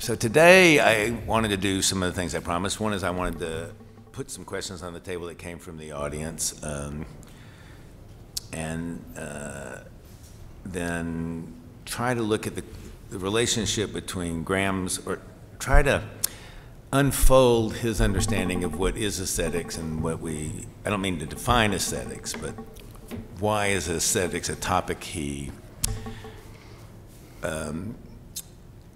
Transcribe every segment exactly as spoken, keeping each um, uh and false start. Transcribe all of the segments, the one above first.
So today I wanted to do some of the things I promised. One is I wanted to put some questions on the table that came from the audience, um, and uh, then try to look at the, the relationship between Graham's, or try to unfold his understanding of what is aesthetics and what we, I don't mean to define aesthetics, but why is aesthetics a topic he um,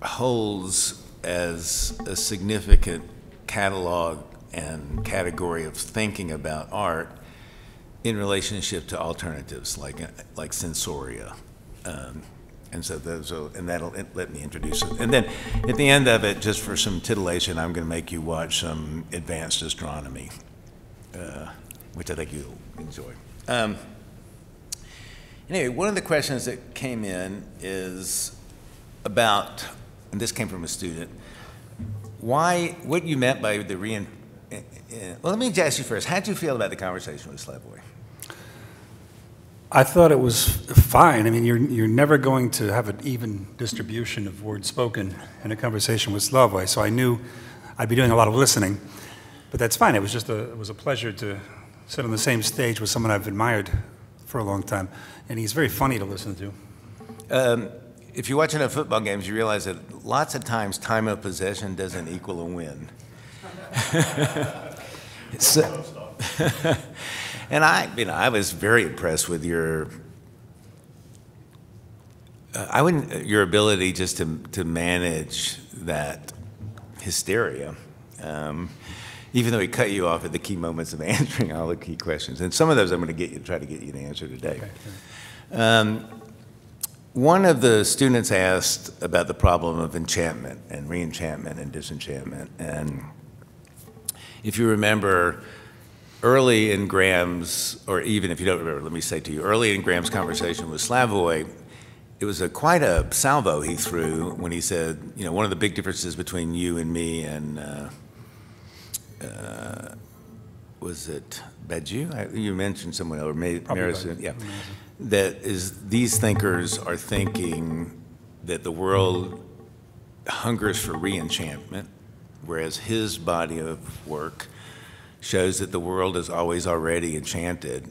holds as a significant catalog and category of thinking about art in relationship to alternatives like like sensoria, um, and so those are, and that'll let me introduce it. And then at the end of it, just for some titillation, I'm going to make you watch some advanced astronomy, uh, which I think you'll enjoy. Um, anyway, one of the questions that came in is about, and this came from a student, why, what you meant by the re. Well, let me ask you first, how did you feel about the conversation with Slavoj? I thought it was fine. I mean, you're, you're never going to have an even distribution of words spoken in a conversation with Slavoj, so I knew I'd be doing a lot of listening, but that's fine. It was just a, it was a pleasure to sit on the same stage with someone I've admired for a long time, and he's very funny to listen to. Um, If you watch enough football games, you realize that lots of times time of possession doesn't equal a win. So, and I, you know, I was very impressed with your, uh, I wouldn't, your ability just to to manage that hysteria, um, even though he cut you off at the key moments of answering all the key questions. And some of those I'm going to get you, try to get you to answer today. Um, One of the students asked about the problem of enchantment and re-enchantment and disenchantment. And if you remember, early in Graham's, or even if you don't remember, let me say to you, early in Graham's conversation with Slavoj, it was a, quite a salvo he threw when he said, you know, one of the big differences between you and me and, uh, uh, was it Badiou? You mentioned someone else, or Marison, yeah. That is, these thinkers are thinking that the world hungers for re-enchantment, whereas his body of work shows that the world is always already enchanted,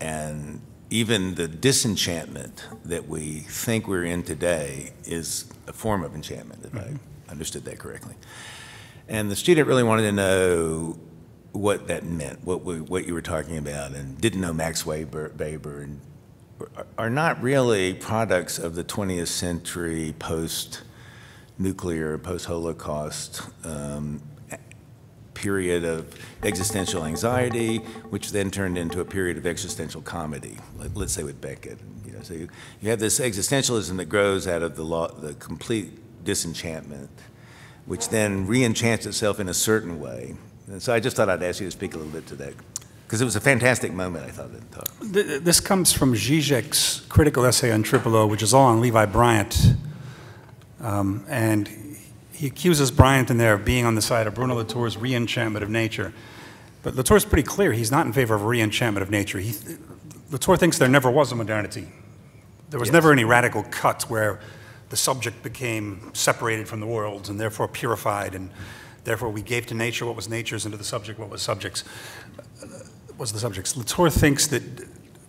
and even the disenchantment that we think we're in today is a form of enchantment, if mm-hmm. I understood that correctly. And the student really wanted to know what that meant, what we, what you were talking about, and didn't know Max Weber, Weber and are not really products of the twentieth century post-nuclear, post-Holocaust um, period of existential anxiety, which then turned into a period of existential comedy, let, let's say with Beckett. You know, so you, you have this existentialism that grows out of the, law, the complete disenchantment, which then re-enchants itself in a certain way. And so I just thought I'd ask you to speak a little bit to that, because it was a fantastic moment, I thought. Talk. This comes from Zizek's critical essay on Triple O, which is all on Levi Bryant. Um, and he accuses Bryant in there of being on the side of Bruno Latour's re-enchantment of nature. But Latour's pretty clear he's not in favor of re-enchantment of nature. He, Latour thinks there never was a modernity. There was yes. never any radical cut where the subject became separated from the world and therefore purified, and therefore we gave to nature what was nature's and to the subject what was subject's. Was the subjects. Latour thinks that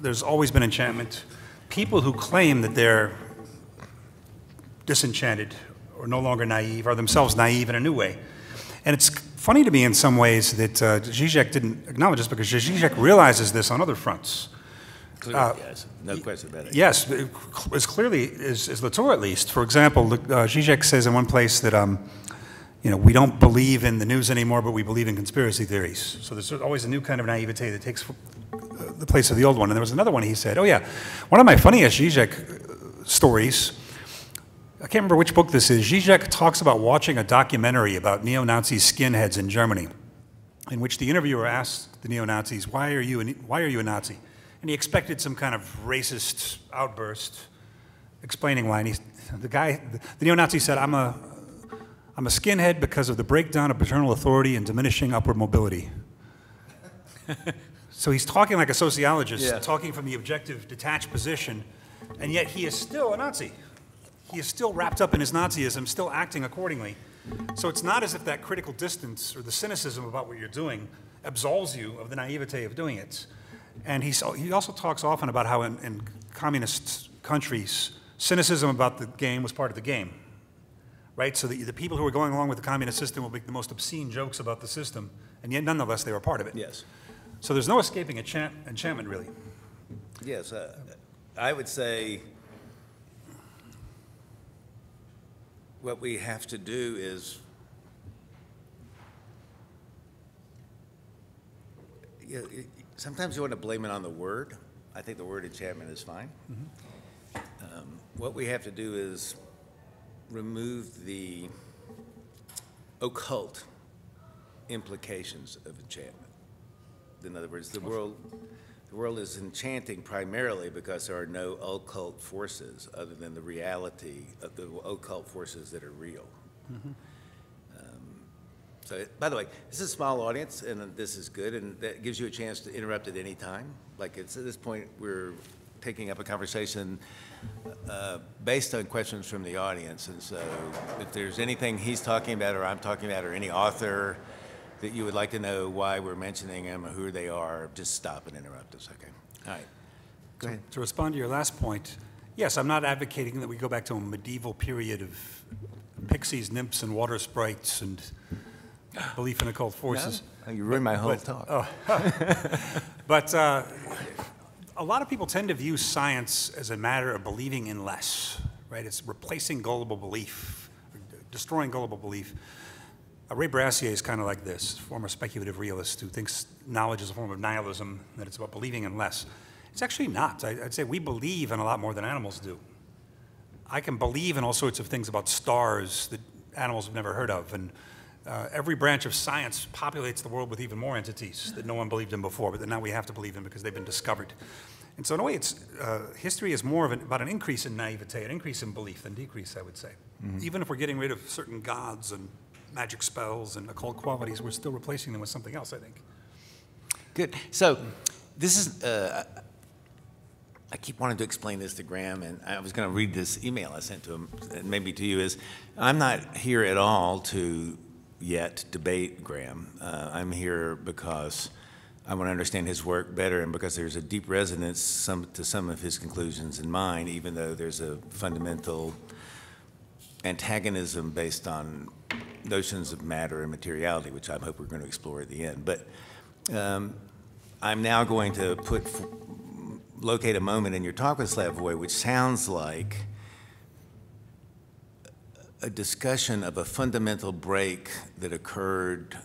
there's always been enchantment. People who claim that they're disenchanted or no longer naive are themselves naive in a new way. And it's funny to me in some ways that uh, Zizek didn't acknowledge this, because Zizek realizes this on other fronts. Clearly, uh, yes, no question about it. Yes, as clearly as, as Latour at least. For example, uh, Zizek says in one place that um, you know, we don't believe in the news anymore, but we believe in conspiracy theories. So there's always a new kind of naivete that takes the place of the old one. And there was another one he said, oh yeah, one of my funniest Zizek stories, I can't remember which book this is, Zizek talks about watching a documentary about neo-Nazi skinheads in Germany, in which the interviewer asked the neo-Nazis, why are you a, why are you a Nazi? And he expected some kind of racist outburst explaining why. And he, the guy, the neo-Nazi said, I'm a, I'm a skinhead because of the breakdown of paternal authority and diminishing upward mobility. So he's talking like a sociologist, yeah. talking from the objective, detached position, and yet he is still a Nazi. He is still wrapped up in his Nazism, still acting accordingly. So it's not as if that critical distance or the cynicism about what you're doing absolves you of the naivete of doing it. And he, he also talks often about how in, in communist countries, cynicism about the game was part of the game, right? So the, the people who were going along with the communist system will make the most obscene jokes about the system, and yet nonetheless they were part of it. Yes. So there's no escaping enchant, enchantment, really. Yes, uh, I would say what we have to do is, you know, sometimes you want to blame it on the word. I think the word enchantment is fine. Mm-hmm. Um, what we have to do is remove the occult implications of enchantment. In other words, the world, the world is enchanting primarily because there are no occult forces other than the reality of the occult forces that are real. Mm-hmm. So, by the way, this is a small audience, and this is good, and that gives you a chance to interrupt at any time. Like, it's at this point, we're taking up a conversation uh, based on questions from the audience, and so if there's anything he's talking about, or I'm talking about, or any author that you would like to know why we're mentioning them, or who they are, just stop and interrupt us, okay? All right, go ahead. To respond to your last point, yes, I'm not advocating that we go back to a medieval period of pixies, nymphs, and water sprites, and belief in occult forces. No? You ruined my whole but, talk. Oh. But uh, a lot of people tend to view science as a matter of believing in less, right? It's replacing gullible belief, destroying gullible belief. Uh, Ray Brassier is kind of like this, former speculative realist who thinks knowledge is a form of nihilism, that it's about believing in less. It's actually not. I, I'd say we believe in a lot more than animals do. I can believe in all sorts of things about stars that animals have never heard of, and Uh, every branch of science populates the world with even more entities that no one believed in before, but that now we have to believe in because they've been discovered. And so in a way, it's, uh, history is more of an, about an increase in naivete, an increase in belief than decrease, I would say. Mm-hmm. Even if we're getting rid of certain gods and magic spells and occult qualities, we're still replacing them with something else, I think. Good. So this is, uh, I keep wanting to explain this to Graham, and I was going to read this email I sent to him, and maybe to you, is I'm not here at all to yet debate Graham. Uh, I'm here because I want to understand his work better and because there's a deep resonance some, to some of his conclusions in mine, even though there's a fundamental antagonism based on notions of matter and materiality, which I hope we're going to explore at the end. But um, I'm now going to put, locate a moment in your talk with Slavoj, which sounds like a discussion of a fundamental break that occurred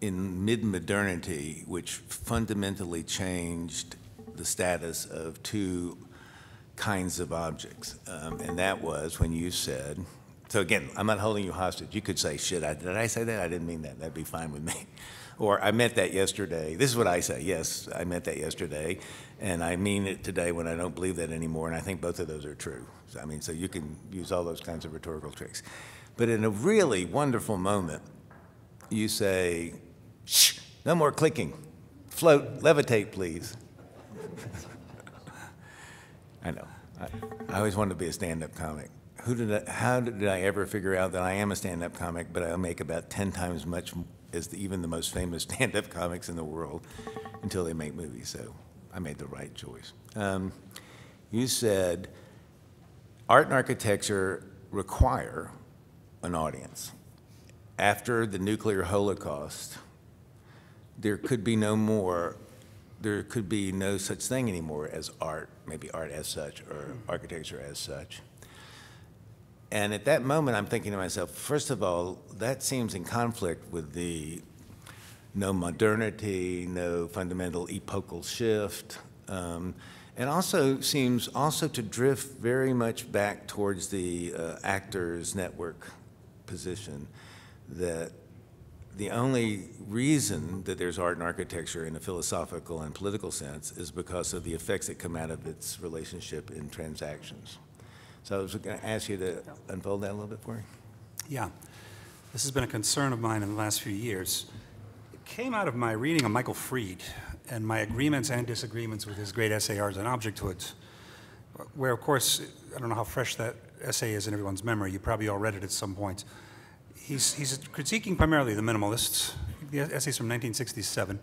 in mid-modernity, which fundamentally changed the status of two kinds of objects. Um, and that was when you said, so again, I'm not holding you hostage. You could say, shit, I, did I say that? I didn't mean that. That'd be fine with me. Or I meant that yesterday. This is what I say. Yes, I meant that yesterday, and I mean it today when I don't believe that anymore, and I think both of those are true. So, I mean, so you can use all those kinds of rhetorical tricks. But in a really wonderful moment, you say, shh, no more clicking. Float, levitate, please. I know. I, I always wanted to be a stand-up comic. Who did I, how did I ever figure out that I am a stand-up comic, but I make about ten times much more as the, even the most famous stand-up comics in the world until they make movies, so I made the right choice. Um, you said art and architecture require an audience. After the nuclear holocaust, there could be no more, there could be no such thing anymore as art, maybe art as such or architecture as such. And at that moment, I'm thinking to myself, first of all, that seems in conflict with the no modernity, no fundamental epochal shift, um, and also seems also to drift very much back towards the uh, actors network position, that the only reason that there's art and architecture in a philosophical and political sense is because of the effects that come out of its relationship in transactions. So I was going to ask you to unfold that a little bit for me. Yeah. This has been a concern of mine in the last few years. It came out of my reading of Michael Fried and my agreements and disagreements with his great essay, Ars and Objecthood, where, of course, I don't know how fresh that essay is in everyone's memory. You probably all read it at some point. He's, he's critiquing primarily the minimalists. The essay's from nineteen sixty-seven.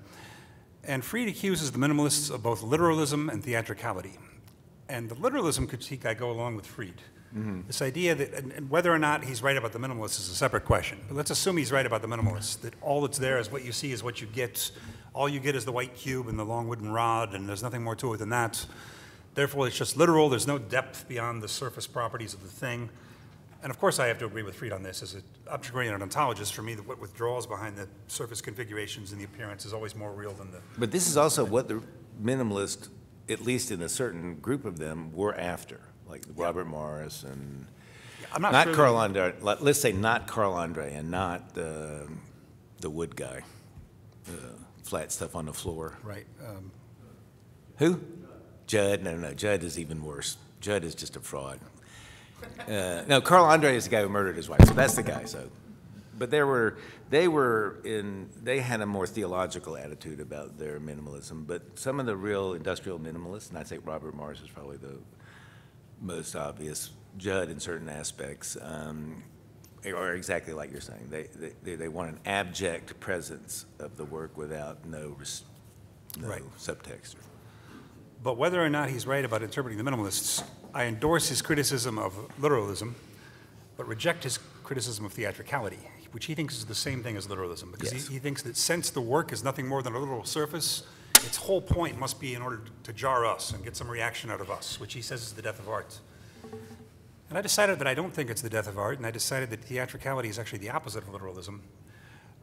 And Fried accuses the minimalists of both literalism and theatricality. And the literalism critique, I go along with Fried. Mm-hmm. This idea that, and, and whether or not he's right about the minimalists is a separate question. But let's assume he's right about the minimalists, that all that's there is what you see is what you get. All you get is the white cube and the long wooden rod, and there's nothing more to it than that. Therefore, it's just literal. There's no depth beyond the surface properties of the thing. And of course, I have to agree with Fried on this. As an object-oriented ontologist, for me, the, what withdraws behind the surface configurations and the appearance is always more real than the... But this is also what the minimalist, at least in a certain group of them, were after, like yeah. Robert Morris and... Yeah, I'm not, not sure Carl Andre, let's say not Carl Andre and not uh, the wood guy, the flat stuff on the floor. Right. Um, Who? Judd. Judd, no, no, Judd is even worse. Judd is just a fraud. Uh, no, Carl Andre is the guy who murdered his wife, so that's the guy. So, but there were they were in they had a more theological attitude about their minimalism. But some of the real industrial minimalists, and I'd say Robert Morris is probably the most obvious. Judd, in certain aspects, um, are exactly like you're saying. They they they want an abject presence of the work without no, res, no right. subtext. But whether or not he's right about interpreting the minimalists, I endorse his criticism of literalism, but reject his criticism of theatricality, which he thinks is the same thing as literalism, because yes. he, he thinks that since the work is nothing more than a literal surface, its whole point must be in order to jar us and get some reaction out of us, which he says is the death of art. And I decided that I don't think it's the death of art, and I decided that theatricality is actually the opposite of literalism,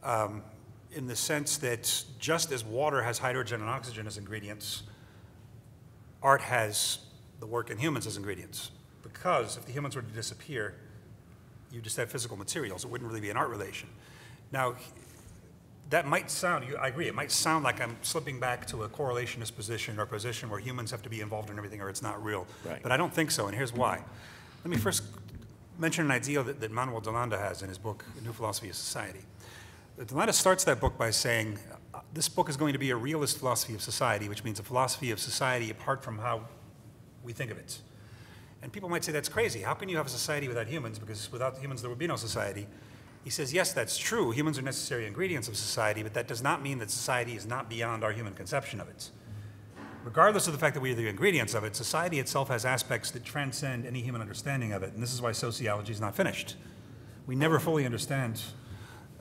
um, in the sense that just as water has hydrogen and oxygen as ingredients, art has the work in humans as ingredients. Because if the humans were to disappear, you just have physical materials. It wouldn't really be an art relation. Now, that might sound, I agree, it might sound like I'm slipping back to a correlationist position or a position where humans have to be involved in everything or it's not real. Right. But I don't think so, and here's why. Let me first mention an idea that, that Manuel DeLanda has in his book, A New Philosophy of Society. DeLanda starts that book by saying, this book is going to be a realist philosophy of society, which means a philosophy of society apart from how we think of it. And people might say, that's crazy. How can you have a society without humans? Because without humans, there would be no society. He says, yes, that's true. Humans are necessary ingredients of society, but that does not mean that society is not beyond our human conception of it. Regardless of the fact that we are the ingredients of it, society itself has aspects that transcend any human understanding of it. And this is why sociology is not finished. We never fully understand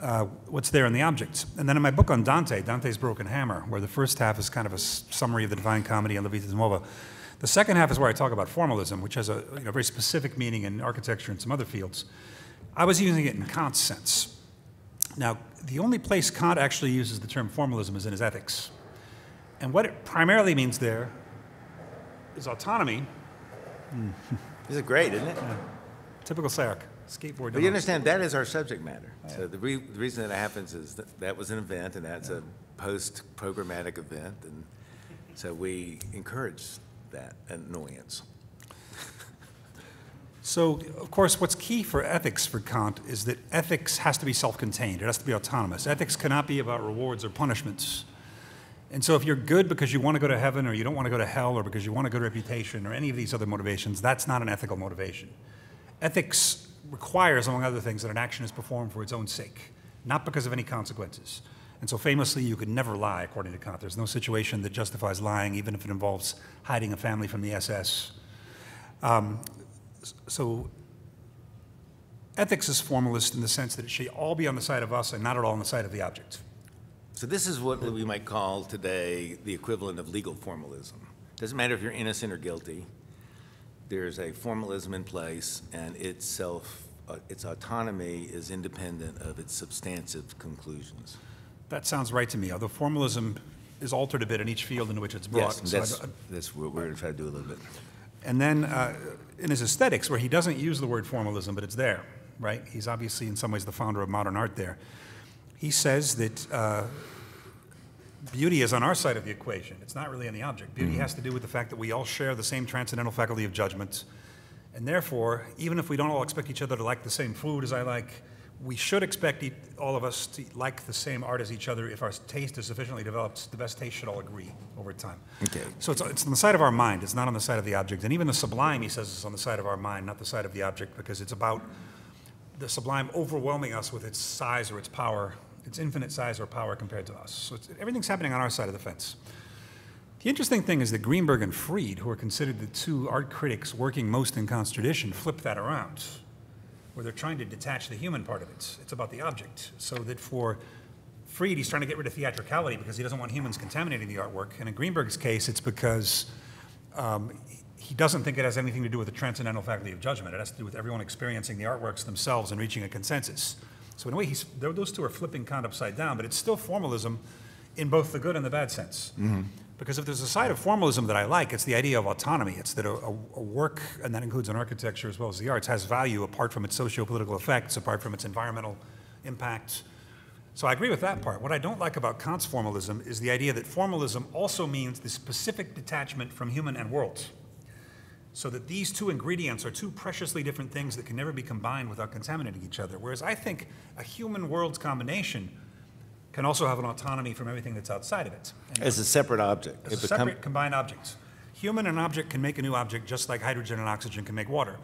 uh, what's there in the objects. And then in my book on Dante, Dante's Broken Hammer, where the first half is kind of a summary of the Divine Comedy and La Vita Nuova, the second half is where I talk about formalism, which has a you know, very specific meaning in architecture and some other fields. I was using it in Kant's sense. Now, the only place Kant actually uses the term formalism is in his Ethics. And what it primarily means there is autonomy. Mm. This is great, isn't it? Yeah. Typical Sayark, skateboard. But you understand, that is our subject matter. Yeah. So the, re the reason that happens is that that was an event, and that's yeah. a post-programmatic event. And so we encourage that annoyance. So, of course, what's key for ethics for Kant is that ethics has to be self-contained. It has to be autonomous. Ethics cannot be about rewards or punishments. And so if you're good because you want to go to heaven or you don't want to go to hell or because you want a good reputation or any of these other motivations, that's not an ethical motivation. Ethics requires, among other things, that an action is performed for its own sake, not because of any consequences. And so famously, you could never lie, according to Kant. There's no situation that justifies lying, even if it involves hiding a family from the S S. Um, so ethics is formalist in the sense that it should all be on the side of us and not at all on the side of the object. So this is what we might call today the equivalent of legal formalism. Doesn't matter if you're innocent or guilty. There's a formalism in place, and its, self, uh, its autonomy is independent of its substantive conclusions. That sounds right to me, although formalism is altered a bit in each field in which it's brought. Yes, that's, so that's what we're going to try to do a little bit. And then uh, in his aesthetics, where he doesn't use the word formalism, but it's there, right? He's obviously in some ways the founder of modern art there. He says that uh, beauty is on our side of the equation. It's not really on the object. Beauty mm-hmm. has to do with the fact that we all share the same transcendental faculty of judgment. And therefore, even if we don't all expect each other to like the same food as I like, we should expect e all of us to like the same art as each other. If our taste is sufficiently developed, the best taste should all agree over time. Okay. So it's, it's on the side of our mind. It's not on the side of the object. And even the sublime, he says, is on the side of our mind, not the side of the object, because it's about the sublime overwhelming us with its size or its power, its infinite size or power compared to us. So it's, everything's happening on our side of the fence. The interesting thing is that Greenberg and Fried, who are considered the two art critics working most in Kant's tradition, flip that around, where they're trying to detach the human part of it. It's about the object. So that for Fried, he's trying to get rid of theatricality because he doesn't want humans contaminating the artwork. And in Greenberg's case, it's because um, he doesn't think it has anything to do with the transcendental faculty of judgment. It has to do with everyone experiencing the artworks themselves and reaching a consensus. So in a way, he's, those two are flipping Kant upside down, but it's still formalism in both the good and the bad sense. Mm-hmm. Because if there's a side of formalism that I like, it's the idea of autonomy. It's that a, a work, and that includes an architecture as well as the arts, has value apart from its socio-political effects, apart from its environmental impact. So I agree with that part. What I don't like about Kant's formalism is the idea that formalism also means the specific detachment from human and world. So that these two ingredients are two preciously different things that can never be combined without contaminating each other. Whereas I think a human world combination can also have an autonomy from everything that's outside of it. And as a separate object. As it a separate, combined objects. Human and object can make a new object just like hydrogen and oxygen can make water.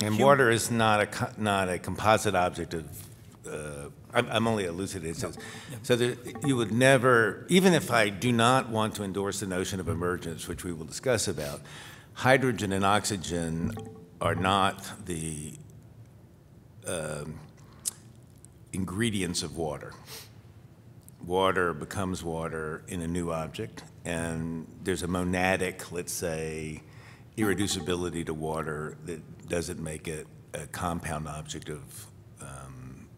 And Human water is not a, not a composite object of, uh, I'm, I'm only elucidating. No. So there, you would never, even if I do not want to endorse the notion of emergence, which we will discuss about, hydrogen and oxygen are not the um, ingredients of water. Water becomes water in a new object, and there's a monadic, let's say, irreducibility to water that doesn't make it a compound object of, um,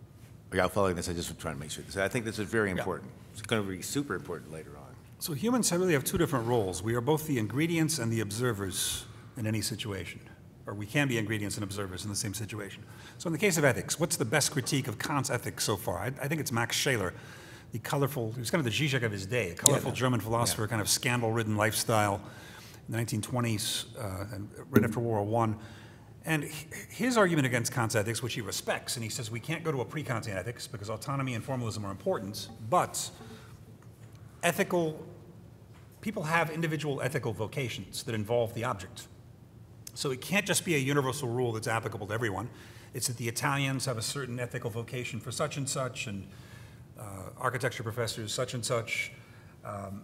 I'm following this, I just trying to make sure this, I think this is very important. Yeah. It's going to be super important later on. So humans really have two different roles. We are both the ingredients and the observers in any situation, or we can be ingredients and observers in the same situation. So in the case of ethics, what's the best critique of Kant's ethics so far? I, I think it's Max Scheler. The colorful, he was kind of the Zizek of his day, a colorful yeah, German philosopher, yeah. kind of scandal-ridden lifestyle, in the nineteen twenties, uh, and right after World War One. And his argument against Kant's ethics, which he respects, and he says we can't go to a pre-Kantian ethics because autonomy and formalism are important, but ethical, people have individual ethical vocations that involve the object. So it can't just be a universal rule that's applicable to everyone. It's that the Italians have a certain ethical vocation for such and such, and Uh, architecture professors, such and such. Um,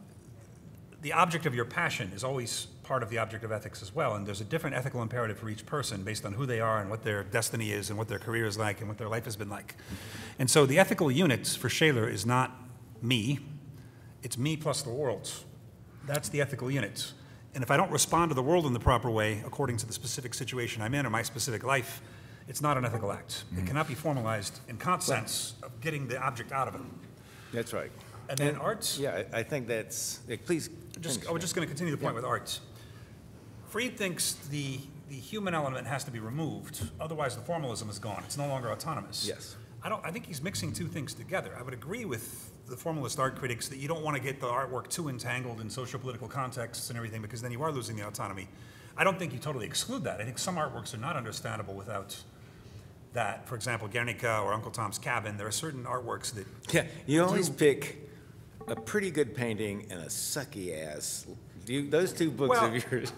the object of your passion is always part of the object of ethics as well, and there's a different ethical imperative for each person based on who they are and what their destiny is and what their career is like and what their life has been like. And so the ethical units for Scheler is not me, it's me plus the world. That's the ethical unit. And if I don't respond to the world in the proper way, according to the specific situation I'm in or my specific life, it's not an ethical act. Mm-hmm. It cannot be formalized in Kant's well, sense of getting the object out of it. That's right. And then and, arts? Yeah, I, I think that's, yeah, please. Just, I was just going to continue the point yeah. with arts. Fried thinks the, the human element has to be removed, otherwise the formalism is gone. It's no longer autonomous. Yes. I, don't, I think he's mixing two things together. I would agree with the formalist art critics that you don't want to get the artwork too entangled in social political contexts and everything, because then you are losing the autonomy. I don't think you totally exclude that. I think some artworks are not understandable without that, for example, Guernica or Uncle Tom's Cabin. There are certain artworks that... Yeah, you always pick a pretty good painting and a sucky ass. Do you, those two books well, of yours.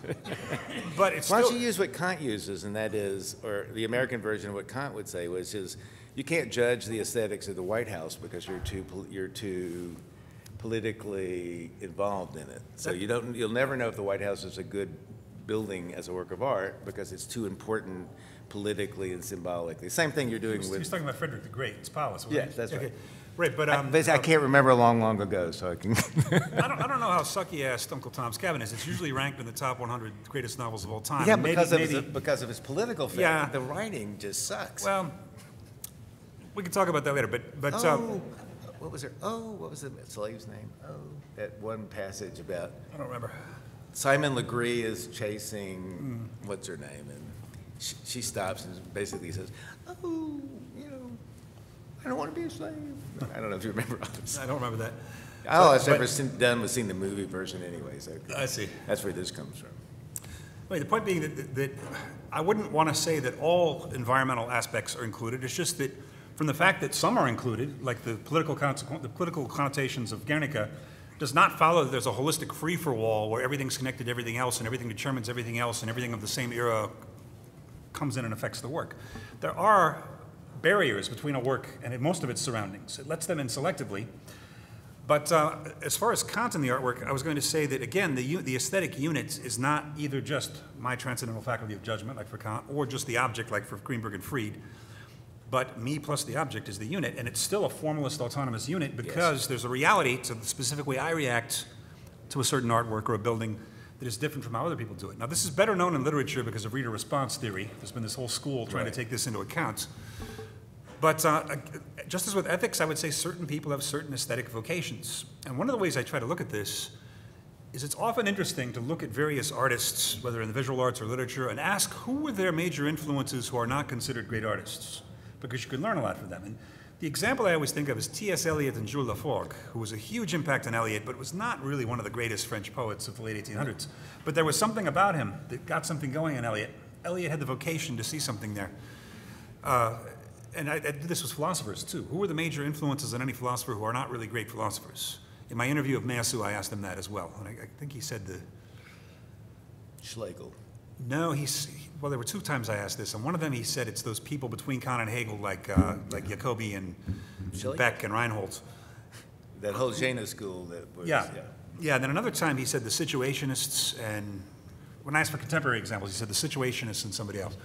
But it's Why still, don't you use what Kant uses, and that is, or the American version of what Kant would say, which is you can't judge the aesthetics of the White House because you're too, you're too politically involved in it. So you don't, you'll never know if the White House is a good building as a work of art because it's too important politically and symbolically. Same thing you're doing he was, with... He's talking about Frederick the Great's palace. Yes, that's okay. right. Right, but... Um, I, I can't remember long, long ago, so I can... I, don't, I don't know how sucky-ass Uncle Tom's Cabin is. It's usually ranked in the top one hundred greatest novels of all time. Yeah, because, maybe, of, maybe, his, because of his political fact. Yeah. The writing just sucks. Well, we can talk about that later, but... but oh, um, what was her... Oh, what was the slave's name? Oh, that one passage about... I don't remember. Simon Legree is chasing... Mm. What's her name? And, She, she stops and basically says, oh, you know, I don't want to be a slave. I don't know if you remember. I don't remember that. All I've ever seen, done was seen the movie version anyway. So I see. That's where this comes from. Wait, the point being that, that, that I wouldn't want to say that all environmental aspects are included. It's just that from the fact that some are included, like the political, the political connotations of Guernica, does not follow that there's a holistic free-for-all where everything's connected to everything else and everything determines everything else and everything of the same era comes in and affects the work. There are barriers between a work and most of its surroundings. It lets them in selectively. But uh, as far as Kant and the artwork, I was going to say that, again, the, the aesthetic unit is not either just my transcendental faculty of judgment, like for Kant, or just the object, like for Greenberg and Fried. But me plus the object is the unit, and it's still a formalist autonomous unit because yes. there's a reality to the specific way I react to a certain artwork or a building that is different from how other people do it. Now, this is better known in literature because of reader response theory. There's been this whole school trying right. to take this into account. But uh, just as with ethics, I would say certain people have certain aesthetic vocations. And one of the ways I try to look at this is it's often interesting to look at various artists, whether in the visual arts or literature, and ask who were their major influences who are not considered great artists, because you could learn a lot from them. And the example I always think of is T S Eliot and Jules Laforgue, who was a huge impact on Eliot, but was not really one of the greatest French poets of the late eighteen hundreds. But there was something about him that got something going in Eliot. Eliot had the vocation to see something there. Uh, and I, I, this was philosophers, too. Who were the major influences on any philosopher who are not really great philosophers? In my interview of Mayasu, I asked him that as well. And I, I think he said the... Schlegel. No, he's... Well, there were two times I asked this, and one of them he said it's those people between Kant and Hegel, like uh, like Jacobi and Schilling? Beck and Reinhold. That whole Jena school that was... Yeah. yeah, yeah. And then another time he said the Situationists and... When I asked for contemporary examples, he said the Situationists and somebody else.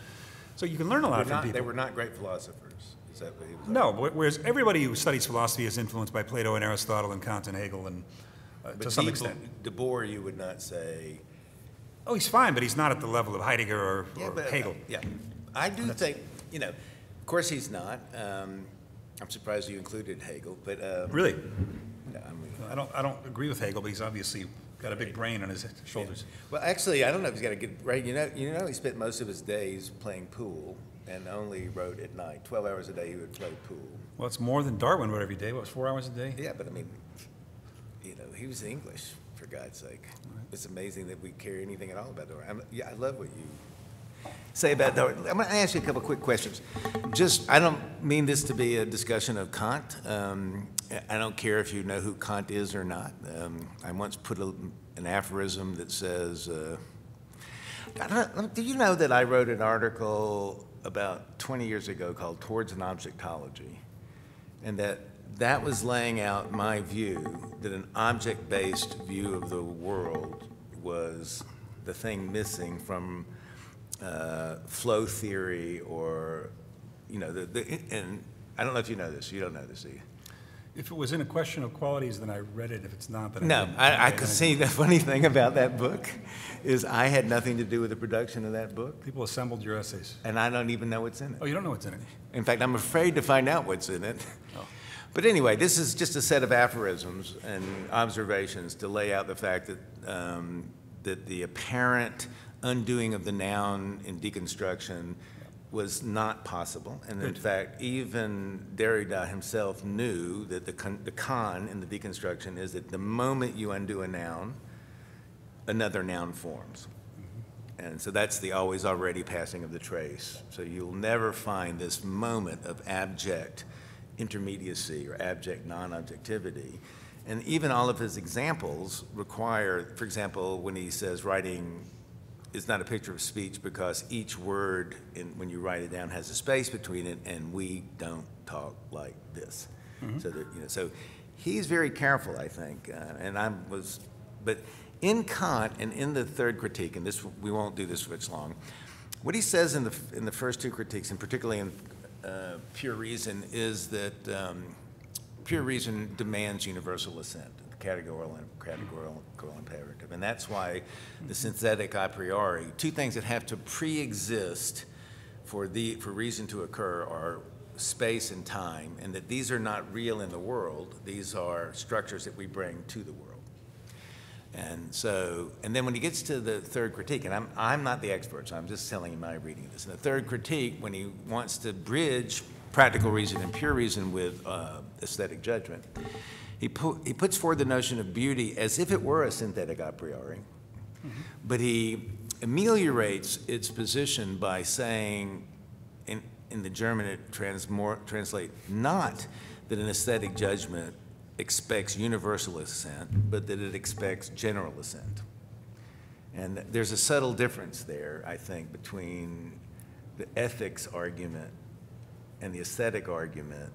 So you can learn a lot from people. They were not great philosophers. Is that what he was No, but whereas everybody who studies philosophy is influenced by Plato and Aristotle and Kant and Hegel and uh, to some extent. But Debord, you would not say... Oh, he's fine, but he's not at the level of Heidegger or, yeah, or but, Hegel. Uh, yeah, I do That's, think, you know, of course he's not. Um, I'm surprised you included Hegel, but... Um, really? No, I, mean, I, don't, I don't agree with Hegel, but he's obviously got a big brain on his shoulders. Yeah. Well, actually, I don't know if he's got a good brain. You know, you know he spent most of his days playing pool and only wrote at night. Twelve hours a day he would play pool. Well, it's more than Darwin wrote every day. What, was four hours a day? Yeah, but I mean, you know, he was English. For God's sake, it's amazing that we care anything at all about Darwin. I'm, yeah, I love what you say about Darwin. I'm going to ask you a couple of quick questions. Just, I don't mean this to be a discussion of Kant. Um, I don't care if you know who Kant is or not. Um, I once put a, an aphorism that says, uh, I don't, do you know that I wrote an article about twenty years ago called Towards an Objectology, and that That was laying out my view that an object-based view of the world was the thing missing from uh, flow theory or, you know, the, the, and I don't know if you know this. You don't know this, do you? If it was in a question of qualities, then I read it. If it's not, then I No, I, I could see the funny thing about that book is I had nothing to do with the production of that book. People assembled your essays. And I don't even know what's in it. Oh, you don't know what's in it? In fact, I'm afraid to find out what's in it. Oh. But anyway, this is just a set of aphorisms and observations to lay out the fact that, um, that the apparent undoing of the noun in deconstruction was not possible. And in fact, even Derrida himself knew that the con, the con in the deconstruction is that the moment you undo a noun, another noun forms. And so that's the always already passing of the trace. So you'll never find this moment of abject intermediacy or abject non-objectivity. And even all of his examples require, for example, when he says writing is not a picture of speech because each word, in, when you write it down, has a space between it, and we don't talk like this. Mm-hmm. So that, you know, so he's very careful, I think, uh, and I was, but in Kant and in the third critique, and this we won't do this for much long, what he says in the in the first two critiques, and particularly in Uh, pure reason is that um, pure reason demands universal assent, the categorical and categorical imperative, and that's why the synthetic a priori, two things that have to pre-exist for the for reason to occur, are space and time, and that these are not real in the world; these are structures that we bring to the world. And so, and then when he gets to the third critique, and I'm, I'm not the expert, so I'm just telling you my reading of this. In the third critique, when he wants to bridge practical reason and pure reason with uh, aesthetic judgment, he, pu he puts forward the notion of beauty as if it were a synthetic a priori, mm-hmm. but he ameliorates its position by saying, in, in the German it translates not that an aesthetic judgment expects universal assent, but that it expects general assent. And there's a subtle difference there, I think, between the ethics argument and the aesthetic argument.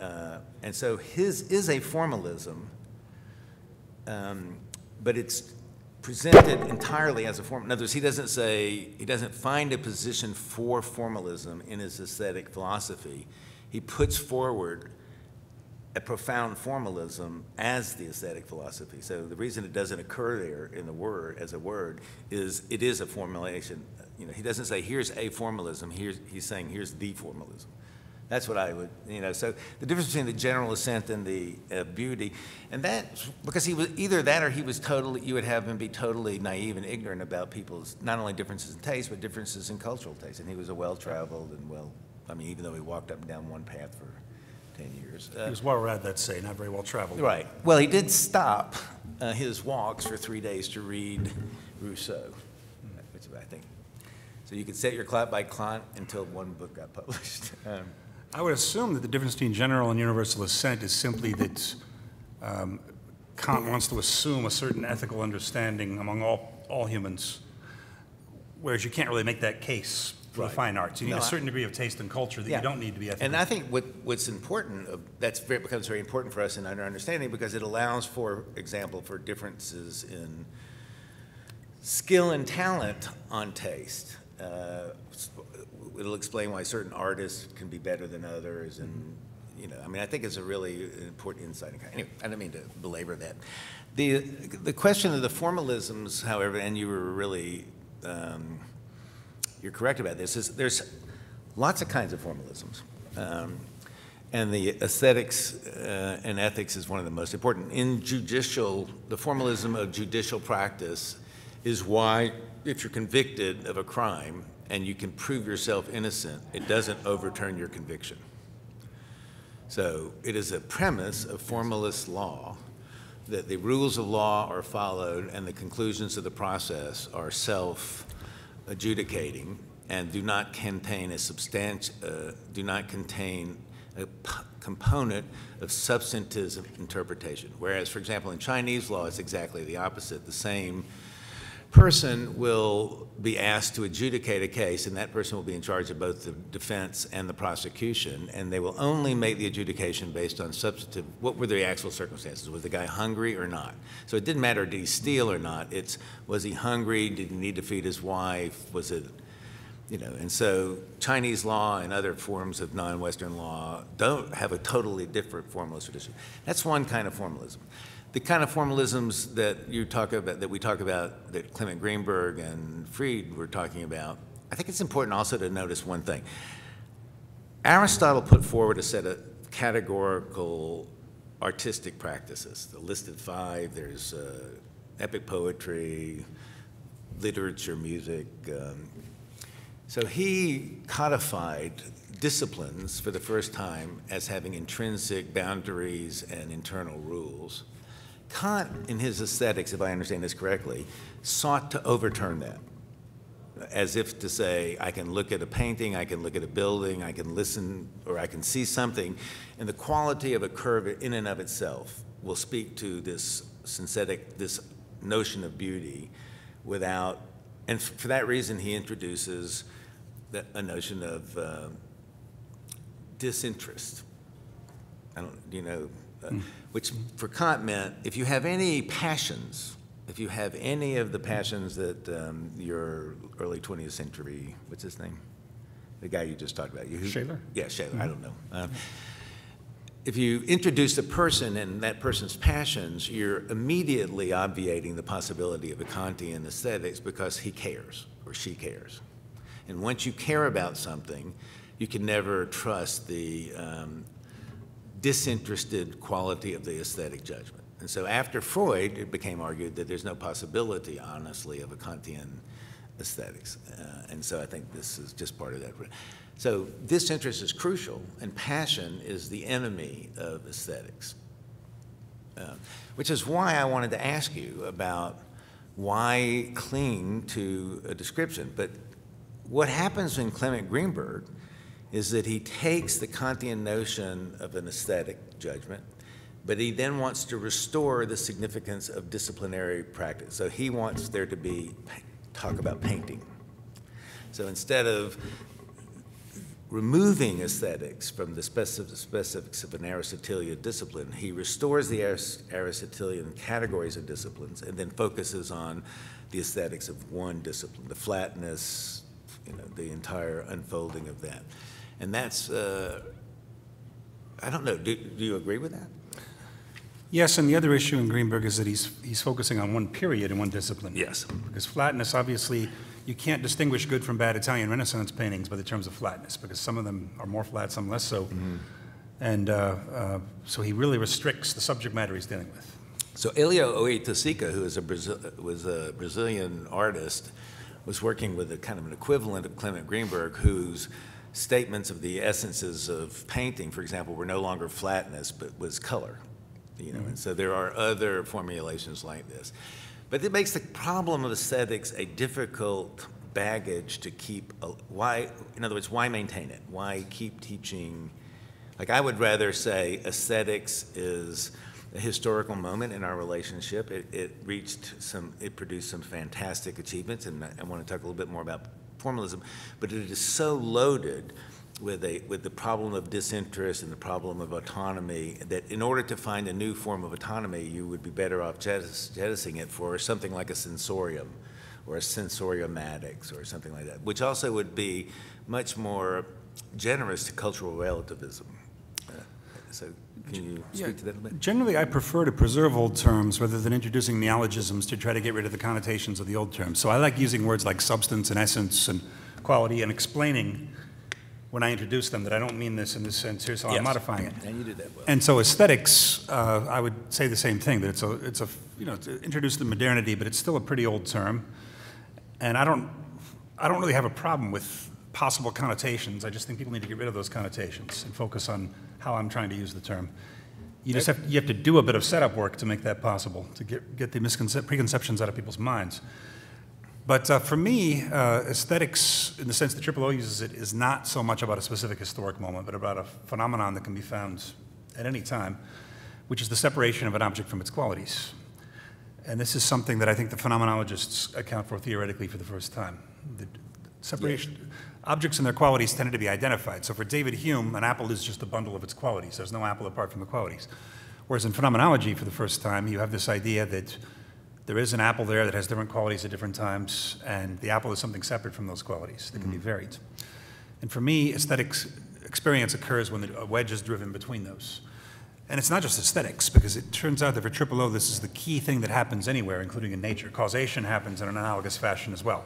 Uh, and so his is a formalism, um, but it's presented entirely as a form. In other words, he doesn't say, he doesn't find a position for formalism in his aesthetic philosophy. He puts forward a profound formalism as the aesthetic philosophy. So the reason it doesn't occur there in the word, as a word, is it is a formulation. You know, he doesn't say, here's a formalism, here's, he's saying, here's the formalism. That's what I would, you know, so the difference between the general assent and the uh, beauty, and that, because he was, either that or he was totally, you would have him be totally naive and ignorant about people's, not only differences in taste, but differences in cultural taste. And he was a well-traveled and well, I mean, even though he walked up and down one path for ten years. Uh, he was well-read, let's say, not very well-traveled. Right. Well, he did stop uh, his walks for three days to read Rousseau, which I think. So you could set your clock by clock until one book got published. Um, I would assume that the difference between general and universal assent is simply that um, Kant wants to assume a certain ethical understanding among all, all humans, whereas you can't really make that case for right. the fine arts. You no, need a certain degree of taste and culture that yeah. you don't need to be ethical. And I think what, what's important, uh, that becomes very important for us in our understanding because it allows, for example, for differences in skill and talent on taste. Uh, It'll explain why certain artists can be better than others, and you know, I mean, I think it's a really important insight. Anyway, I don't mean to belabor that. the The question of the formalisms, however, and you were really, um, you're correct about this. Is there's lots of kinds of formalisms, um, and the aesthetics uh, and ethics is one of the most important. In judicial, the formalism of judicial practice is why, if you're convicted of a crime and you can prove yourself innocent, it doesn't overturn your conviction. So it is a premise of formalist law that the rules of law are followed and the conclusions of the process are self-adjudicating and do not contain a substanti- uh, do not contain a component of substantive interpretation. Whereas, for example, in Chinese law, it's exactly the opposite. The same person will be asked to adjudicate a case, and that person will be in charge of both the defense and the prosecution, and they will only make the adjudication based on substantive, what were the actual circumstances? Was the guy hungry or not? So it didn't matter, did he steal or not? It's, was he hungry? Did he need to feed his wife? Was it, you know, and so Chinese law and other forms of non-Western law don't have a totally different formalist tradition. That's one kind of formalism. The kind of formalisms that you talk about, that we talk about, that Clement Greenberg and Fried were talking about, I think it's important also to notice one thing. Aristotle put forward a set of categorical artistic practices, the listed five. There's uh, epic poetry, literature, music. Um, so he codified disciplines for the first time as having intrinsic boundaries and internal rules. Kant, in his aesthetics, if I understand this correctly, sought to overturn that, as if to say, I can look at a painting, I can look at a building, I can listen, or I can see something, and the quality of a curve in and of itself will speak to this synthetic, this notion of beauty without, and for that reason he introduces the, a notion of uh, disinterest. I don't, you know, Uh, which for Kant meant if you have any passions, if you have any of the passions that um, your early twentieth century, what's his name? The guy you just talked about. You, who, Scheler? Yeah, Scheler, mm-hmm. I don't know. Uh, if you introduce a person and that person's passions, you're immediately obviating the possibility of a Kantian aesthetics because he cares or she cares. And once you care about something, you can never trust the um, disinterested quality of the aesthetic judgment. And so after Freud, it became argued that there's no possibility, honestly, of a Kantian aesthetics. Uh, and so I think this is just part of that. So disinterest is crucial, and passion is the enemy of aesthetics, uh, which is why I wanted to ask you about why cling to a description. But what happens in Clement Greenberg is that he takes the Kantian notion of an aesthetic judgment, but he then wants to restore the significance of disciplinary practice. So he wants there to be talk about painting. So instead of removing aesthetics from the specifics of an Aristotelian discipline, he restores the Aristotelian categories of disciplines and then focuses on the aesthetics of one discipline, the flatness, you know, the entire unfolding of that. And that's, uh, I don't know, do, do you agree with that? Yes, and the other issue in Greenberg is that he's, he's focusing on one period and one discipline. Yes. Because flatness, obviously, you can't distinguish good from bad Italian Renaissance paintings by the terms of flatness, because some of them are more flat, some less so. Mm-hmm. And uh, uh, so he really restricts the subject matter he's dealing with. So Elio Oiticica, who is a Brazil, was a Brazilian artist, was working with a kind of an equivalent of Clement Greenberg, whose statements of the essences of painting, for example, were no longer flatness, but was color. You know, mm-hmm. And so there are other formulations like this. But it makes the problem of aesthetics a difficult baggage to keep, a, why, in other words, why maintain it? Why keep teaching? Like, I would rather say aesthetics is a historical moment in our relationship. It, it reached some, it produced some fantastic achievements, and I, I want to talk a little bit more about formalism, but it is so loaded with, a, with the problem of disinterest and the problem of autonomy, that in order to find a new form of autonomy, you would be better off jettisoning it for something like a sensorium or a sensoriomatics or something like that, which also would be much more generous to cultural relativism. Uh, so can you speak yeah, to that a little bit? Generally, I prefer to preserve old terms rather than introducing neologisms to try to get rid of the connotations of the old terms. So I like using words like substance and essence and quality and explaining when I introduce them, that I don't mean this in this sense here, so yes. I'm modifying it. And you did that well. And so aesthetics, uh, I would say the same thing, that it's a, it's a you know, it's introduced to modernity, but it's still a pretty old term. And I don't, I don't really have a problem with possible connotations. I just think people need to get rid of those connotations and focus on how I'm trying to use the term. You just have, you have to do a bit of setup work to make that possible, to get, get the misconceptions, preconceptions out of people's minds. But uh, for me, uh, aesthetics, in the sense that Triple O uses it, is not so much about a specific historic moment, but about a phenomenon that can be found at any time, which is the separation of an object from its qualities. And this is something that I think the phenomenologists account for theoretically for the first time. The separation, yeah. Objects and their qualities tended to be identified. So for David Hume, an apple is just a bundle of its qualities. There's no apple apart from the qualities. Whereas in phenomenology, for the first time, you have this idea that there is an apple there that has different qualities at different times, and the apple is something separate from those qualities that can mm-hmm. be varied. And for me, aesthetics experience occurs when the wedge is driven between those. And it's not just aesthetics, because it turns out that for Triple O, this is the key thing that happens anywhere, including in nature. Causation happens in an analogous fashion as well.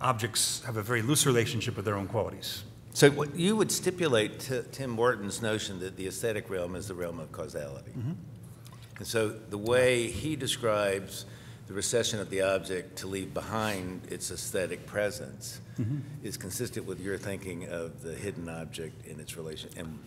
Objects have a very loose relationship with their own qualities. So what you would stipulate to Tim Morton's notion that the aesthetic realm is the realm of causality. Mm-hmm. And so the way he describes the recession of the object to leave behind its aesthetic presence mm-hmm. is consistent with your thinking of the hidden object in its relation. And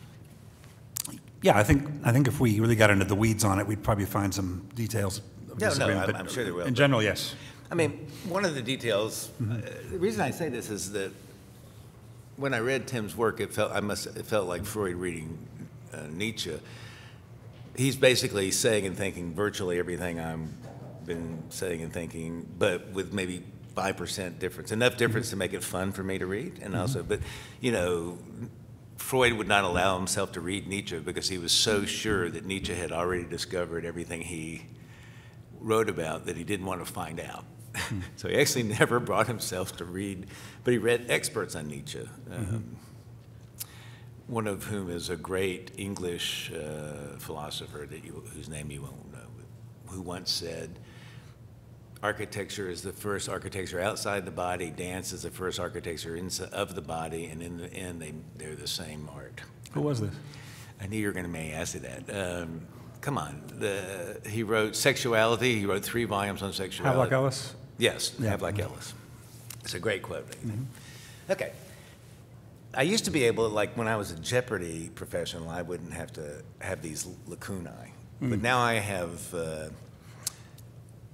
yeah, I think I think if we really got into the weeds on it, we'd probably find some details. Of no, no, I'm, I'm sure there will. In general, yes. I mean, one of the details. Mm-hmm. uh, the reason I say this is that when I read Tim's work, it felt I must it felt like Freud reading uh, Nietzsche. He's basically saying and thinking virtually everything I'm. been saying and thinking, but with maybe five percent difference, enough difference mm-hmm. to make it fun for me to read. And mm-hmm. also, but you know, Freud would not allow himself to read Nietzsche because he was so sure that Nietzsche had already discovered everything he wrote about that he didn't want to find out. Mm-hmm. So he actually never brought himself to read, but he read experts on Nietzsche, um, mm-hmm. one of whom is a great English uh, philosopher that you, whose name you won't know, who once said, architecture is the first architecture outside the body, dance is the first architecture inside of the body, and in the end, they, they're the same art. Who was this? I knew you were going to may ask you that. Um, come on. The, he wrote Sexuality. He wrote three volumes on sexuality. Havelock Ellis? Yes, yeah. Havelock Ellis. It's a great quote. Mm-hmm. Okay. I used to be able to, like, when I was a Jeopardy professional, I wouldn't have to have these lacunae. Mm-hmm. But now I have, uh,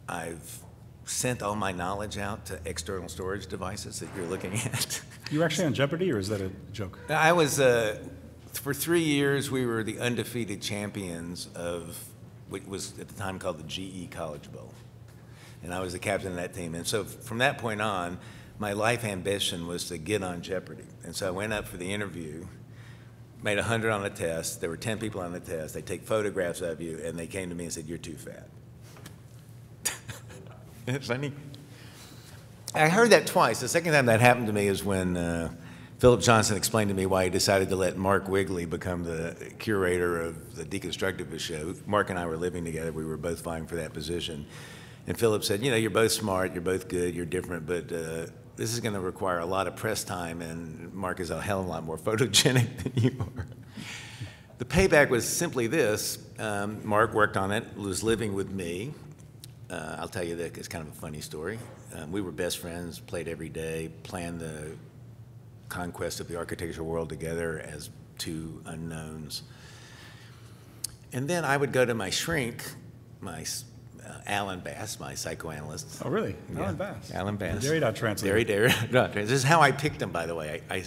I've sent all my knowledge out to external storage devices that you're looking at. You actually on Jeopardy, or is that a joke? I was, uh, for three years, we were the undefeated champions of what was at the time called the G E College Bowl. And I was the captain of that team. And so from that point on, my life ambition was to get on Jeopardy. And so I went up for the interview, made a hundred on the test. There were ten people on the test. They take photographs of you, and they came to me and said, "You're too fat." Isn't it funny? I heard that twice. The second time that happened to me is when uh, Philip Johnson explained to me why he decided to let Mark Wigley become the curator of the Deconstructivist show. Mark and I were living together. We were both vying for that position. And Philip said, you know, you're both smart, you're both good, you're different, but uh, this is going to require a lot of press time, and Mark is a hell of a lot more photogenic than you are. The payback was simply this. Um, Mark worked on it, was living with me. Uh, I'll tell you that it's kind of a funny story. Um, we were best friends, played every day, planned the conquest of the architectural world together as two unknowns. And then I would go to my shrink, my uh, Alan Bass, my psychoanalyst. Oh, really? Yeah. Alan Bass. Alan Bass. Derrida translator. Derrida translator. This is how I picked him, by the way. I, I,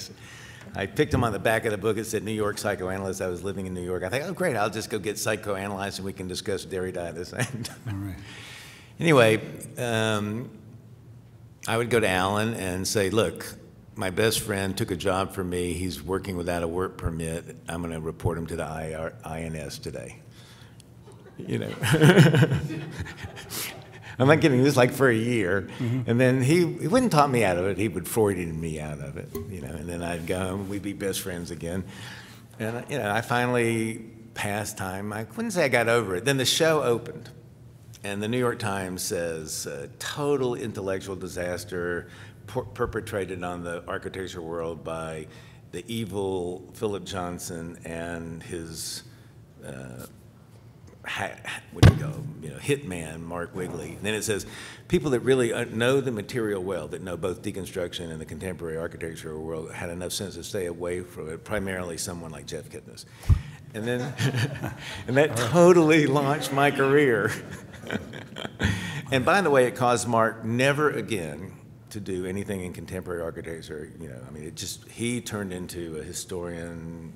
I picked him on the back of the book. It said New York psychoanalyst. I was living in New York. I think, oh, great, I'll just go get psychoanalyzed, and we can discuss Derrida at the same time. All right. Anyway, um, I would go to Alan and say, look, my best friend took a job for me. He's working without a work permit. I'm going to report him to the I N S today. You know, I'm not kidding. This is like for a year. Mm-hmm. And then he, he wouldn't talk me out of it. He would forward me out of it. You know, and then I'd go home. We'd be best friends again. And you know, I finally passed time. I wouldn't say I got over it. Then the show opened. And the New York Times says, uh, total intellectual disaster per perpetrated on the architecture world by the evil Philip Johnson and his, uh, what do you go, you know, hitman, Mark Wigley. And then it says, people that really know the material well, that know both deconstruction and the contemporary architectural world, had enough sense to stay away from it, primarily someone like Jeff Kipnis. And then, and that totally launched my career. And by the way, it caused Mark never again to do anything in contemporary architecture. You know, I mean, it just, he turned into a historian.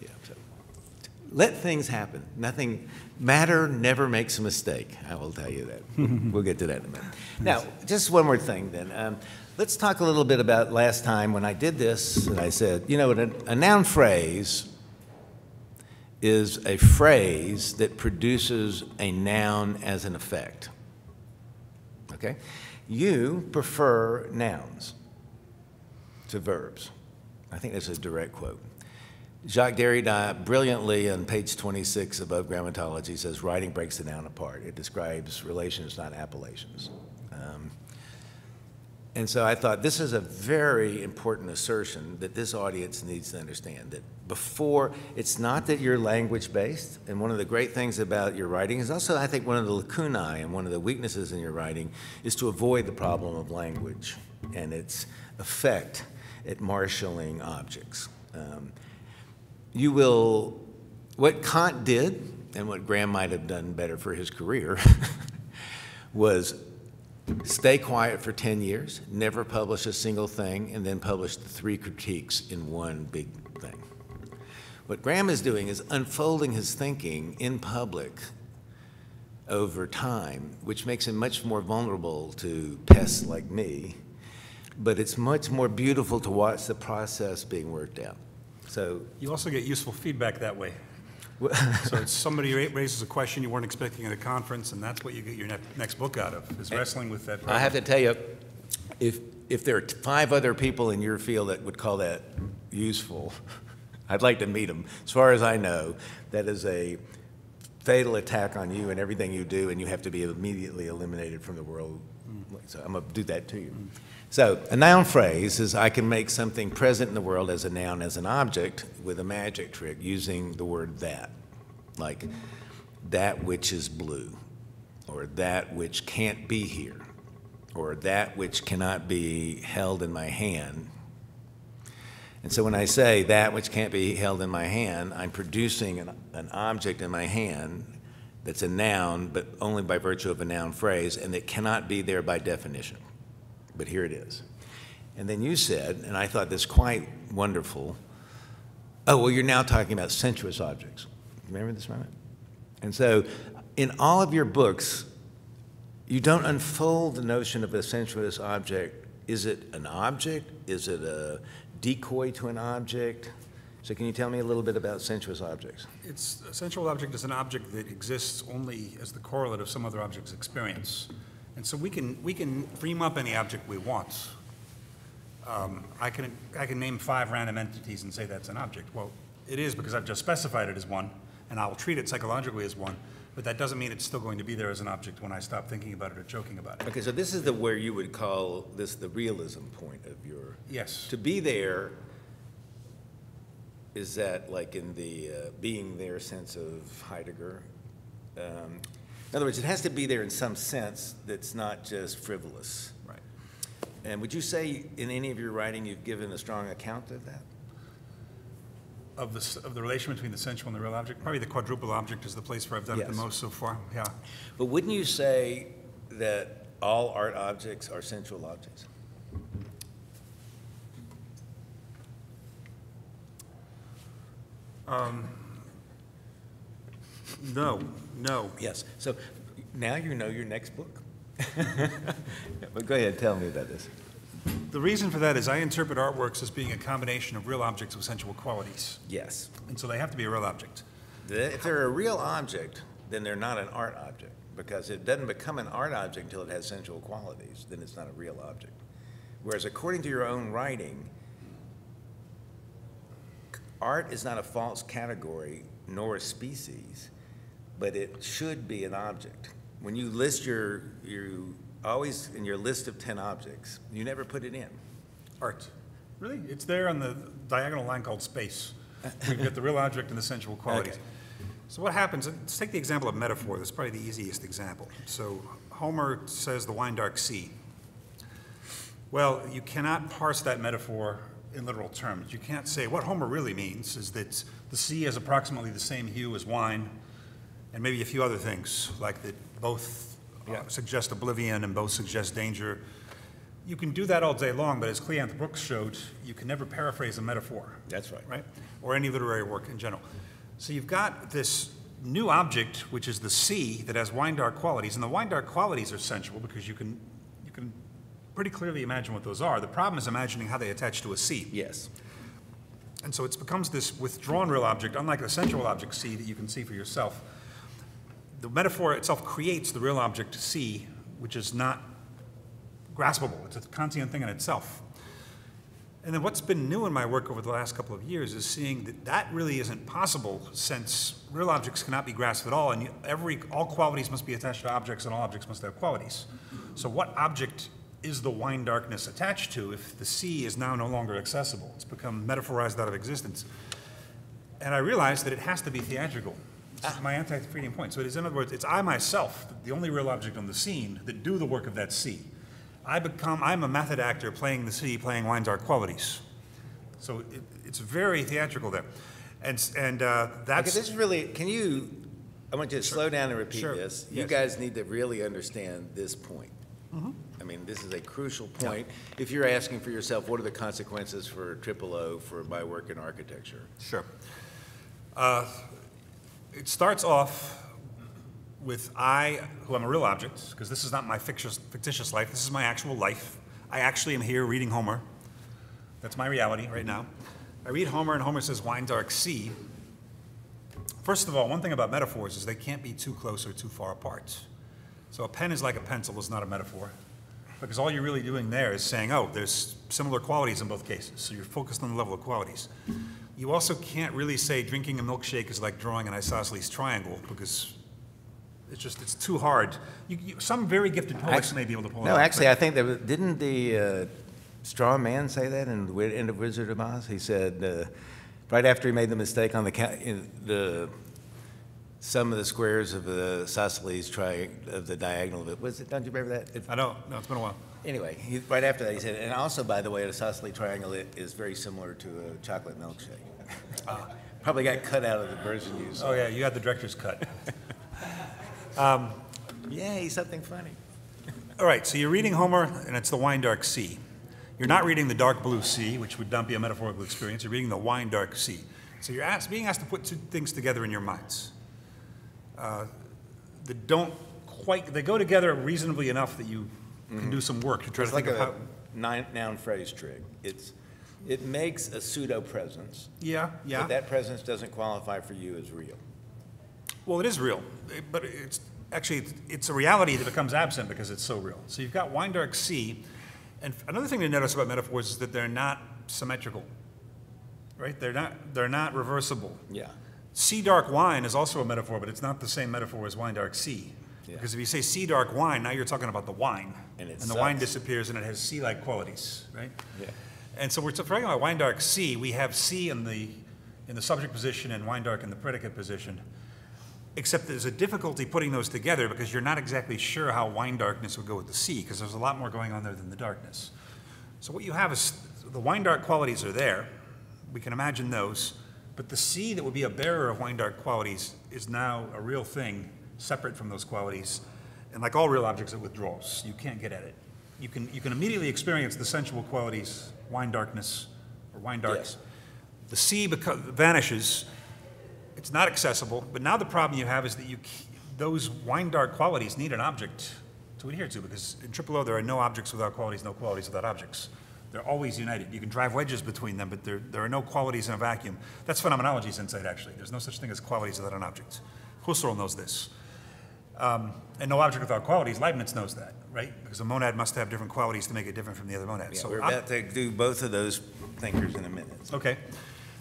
Yeah, so. Let things happen. Nothing, matter never makes a mistake. I will tell you that. We'll get to that in a minute. Now, just one more thing then. Um, let's talk a little bit about last time when I did this, and I said, you know, a, a noun phrase is a phrase that produces a noun as an effect, okay? You prefer nouns to verbs. I think that's a direct quote. Jacques Derrida brilliantly on page twenty-six above Grammatology says, writing breaks the noun apart. It describes relations, not appellations. Um, And so I thought this is a very important assertion that this audience needs to understand, that before, it's not that you're language-based, and one of the great things about your writing is also, I think, one of the lacunae and one of the weaknesses in your writing is to avoid the problem of language and its effect at marshalling objects. Um, you will, what Kant did, and what Graham might have done better for his career, was stay quiet for ten years, never publish a single thing, and then publish the three critiques in one big thing. What Graham is doing is unfolding his thinking in public over time, which makes him much more vulnerable to pests like me, but it's much more beautiful to watch the process being worked out. So you also get useful feedback that way. So it's somebody raises a question you weren't expecting at a conference, and that's what you get your ne next book out of, is wrestling with that problem. I have to tell you, if, if there are five other people in your field that would call that useful, I'd like to meet them. As far as I know, that is a fatal attack on you and everything you do, and you have to be immediately eliminated from the world. So I'm going to do that to you. So a noun phrase is I can make something present in the world as a noun, as an object, with a magic trick using the word that, like that which is blue, or that which can't be here, or that which cannot be held in my hand. And so when I say that which can't be held in my hand, I'm producing an, an object in my hand that's a noun, but only by virtue of a noun phrase, and that cannot be there by definition. But here it is. And then you said, and I thought this quite wonderful, oh, well, you're now talking about sensuous objects. Remember this moment? And so in all of your books, you don't unfold the notion of a sensuous object. Is it an object? Is it a decoy to an object? So can you tell me a little bit about sensuous objects? It's, a sensual object is an object that exists only as the correlate of some other object's experience. And so we can, we can dream up any object we want. Um, I can, I can name five random entities and say that's an object. Well, it is because I've just specified it as one, and I'll treat it psychologically as one, but that doesn't mean it's still going to be there as an object when I stop thinking about it or joking about it. Okay, so this is the where you would call this the realism point of your... Yes. To be there, is that like in the uh, being there sense of Heidegger? Um, in other words, it has to be there in some sense that's not just frivolous. Right. And would you say in any of your writing you've given a strong account of that? Of the, of the relation between the sensual and the real object? Probably the quadruple object is the place where I've done yes. it the most so far, yeah. But wouldn't you say that all art objects are sensual objects? Um, no, no. Yes, so now you know your next book. But go ahead, tell me about this. The reason for that is I interpret artworks as being a combination of real objects with sensual qualities. Yes. And so they have to be a real object. If they're a real object, then they're not an art object, because it doesn't become an art object until it has sensual qualities, then it's not a real object. Whereas according to your own writing, art is not a false category nor a species, but it should be an object. When you list your, you always in your list of ten objects, you never put it in. Art. Really? It's there on the diagonal line called space. We've got the real object and the sensual qualities. Okay. So what happens, let's take the example of metaphor. That's probably the easiest example. So Homer says the wine dark sea. Well, you cannot parse that metaphor in literal terms. You can't say what Homer really means is that the sea has approximately the same hue as wine, and maybe a few other things, like that both uh, yeah. suggest oblivion and both suggest danger. You can do that all day long, but as Cleanth Brooks showed, you can never paraphrase a metaphor. That's right. Right? Or any literary work in general. So you've got this new object, which is the sea, that has wine-dark qualities, and the wine-dark qualities are sensual because you can, you can pretty clearly imagine what those are. The problem is imagining how they attach to a sea. Yes. And so it becomes this withdrawn real object, unlike the sensual object sea that you can see for yourself. The metaphor itself creates the real object sea, which is not graspable. It's a Kantian thing in itself. And then what's been new in my work over the last couple of years is seeing that that really isn't possible, since real objects cannot be grasped at all, and every, all qualities must be attached to objects, and all objects must have qualities. So what object is the wine darkness attached to if the sea is now no longer accessible? It's become metaphorized out of existence. And I realized that it has to be theatrical. This is my anti-Freudian point. So it is, in other words, it's I myself, the only real object on the scene, that do the work of that sea. I become, I'm a method actor playing the sea, playing wine's art qualities. So it, it's very theatrical there. And, and uh, that's... Okay, this is really, can you, I want you to sure. slow down and repeat sure. this. You yes. guys need to really understand this point. Mm-hmm. I mean, this is a crucial point. Yeah. If you're asking for yourself, what are the consequences for triple O for my work in architecture? Sure. Uh, It starts off with I, who am a real object, because this is not my fictitious, fictitious life, this is my actual life. I actually am here reading Homer. That's my reality right now. I read Homer, and Homer says, wine dark sea. First of all, one thing about metaphors is they can't be too close or too far apart. So a pen is like a pencil, it's not a metaphor. Because all you're really doing there is saying, oh, there's similar qualities in both cases. So you're focused on the level of qualities. You also can't really say drinking a milkshake is like drawing an isosceles triangle, because it's just, it's too hard. You, you, some very gifted poets actually, may be able to pull it off. No, out, actually, I think there was, didn't the uh, straw man say that in the end of Wizard of Oz? He said, uh, right after he made the mistake on the, in the sum of the squares of the isosceles tri of the diagonal of it. Was it, don't you remember that? It, I don't, no, it's been a while. Anyway, he, right after that he said, and also, by the way, an isosceles triangle is very similar to a chocolate milkshake. Uh, Probably got cut out of the version you saw. Oh yeah, you got the director's cut. Um, yay, something funny. All right, so you're reading Homer, and it's the wine-dark sea. You're not reading the dark blue sea, which would not be a metaphorical experience. You're reading the wine-dark sea. So you're asked, being asked to put two things together in your minds. Uh, that don't quite, they go together reasonably enough that you mm-hmm. can do some work to try it's to like think a, of how... Nine, noun phrase trig. It's, it makes a pseudo-presence. Yeah, yeah. But that presence doesn't qualify for you as real. Well, it is real, but it's actually, it's a reality that becomes absent because it's so real. So you've got wine dark sea, and another thing to notice about metaphors is that they're not symmetrical, right? They're not, they're not reversible. Yeah. Sea dark wine is also a metaphor, but it's not the same metaphor as wine dark sea. Yeah. Because if you say sea dark wine, now you're talking about the wine, and, and the wine disappears, and it has sea-like qualities, right? Yeah. And so we're talking about wine dark sea. We have sea in the in the subject position and wine dark in the predicate position. Except there's a difficulty putting those together because you're not exactly sure how wine darkness would go with the sea because there's a lot more going on there than the darkness. So what you have is the wine dark qualities are there. We can imagine those. But the sea that would be a bearer of wine dark qualities is now a real thing separate from those qualities. And like all real objects, it withdraws. You can't get at it. You can, you can immediately experience the sensual qualities, wine darkness or wine darks. Yes. The sea vanishes. It's not accessible, but now the problem you have is that you, those wine-dark qualities need an object to adhere to, because in Triple O there are no objects without qualities, no qualities without objects. They're always united. You can drive wedges between them, but there, there are no qualities in a vacuum. That's phenomenology's insight, actually. There's no such thing as qualities without an object. Husserl knows this. Um, and no object without qualities, Leibniz knows that, right? Because a monad must have different qualities to make it different from the other monad. Yeah, so we're about to do both of those thinkers in a minute. Okay.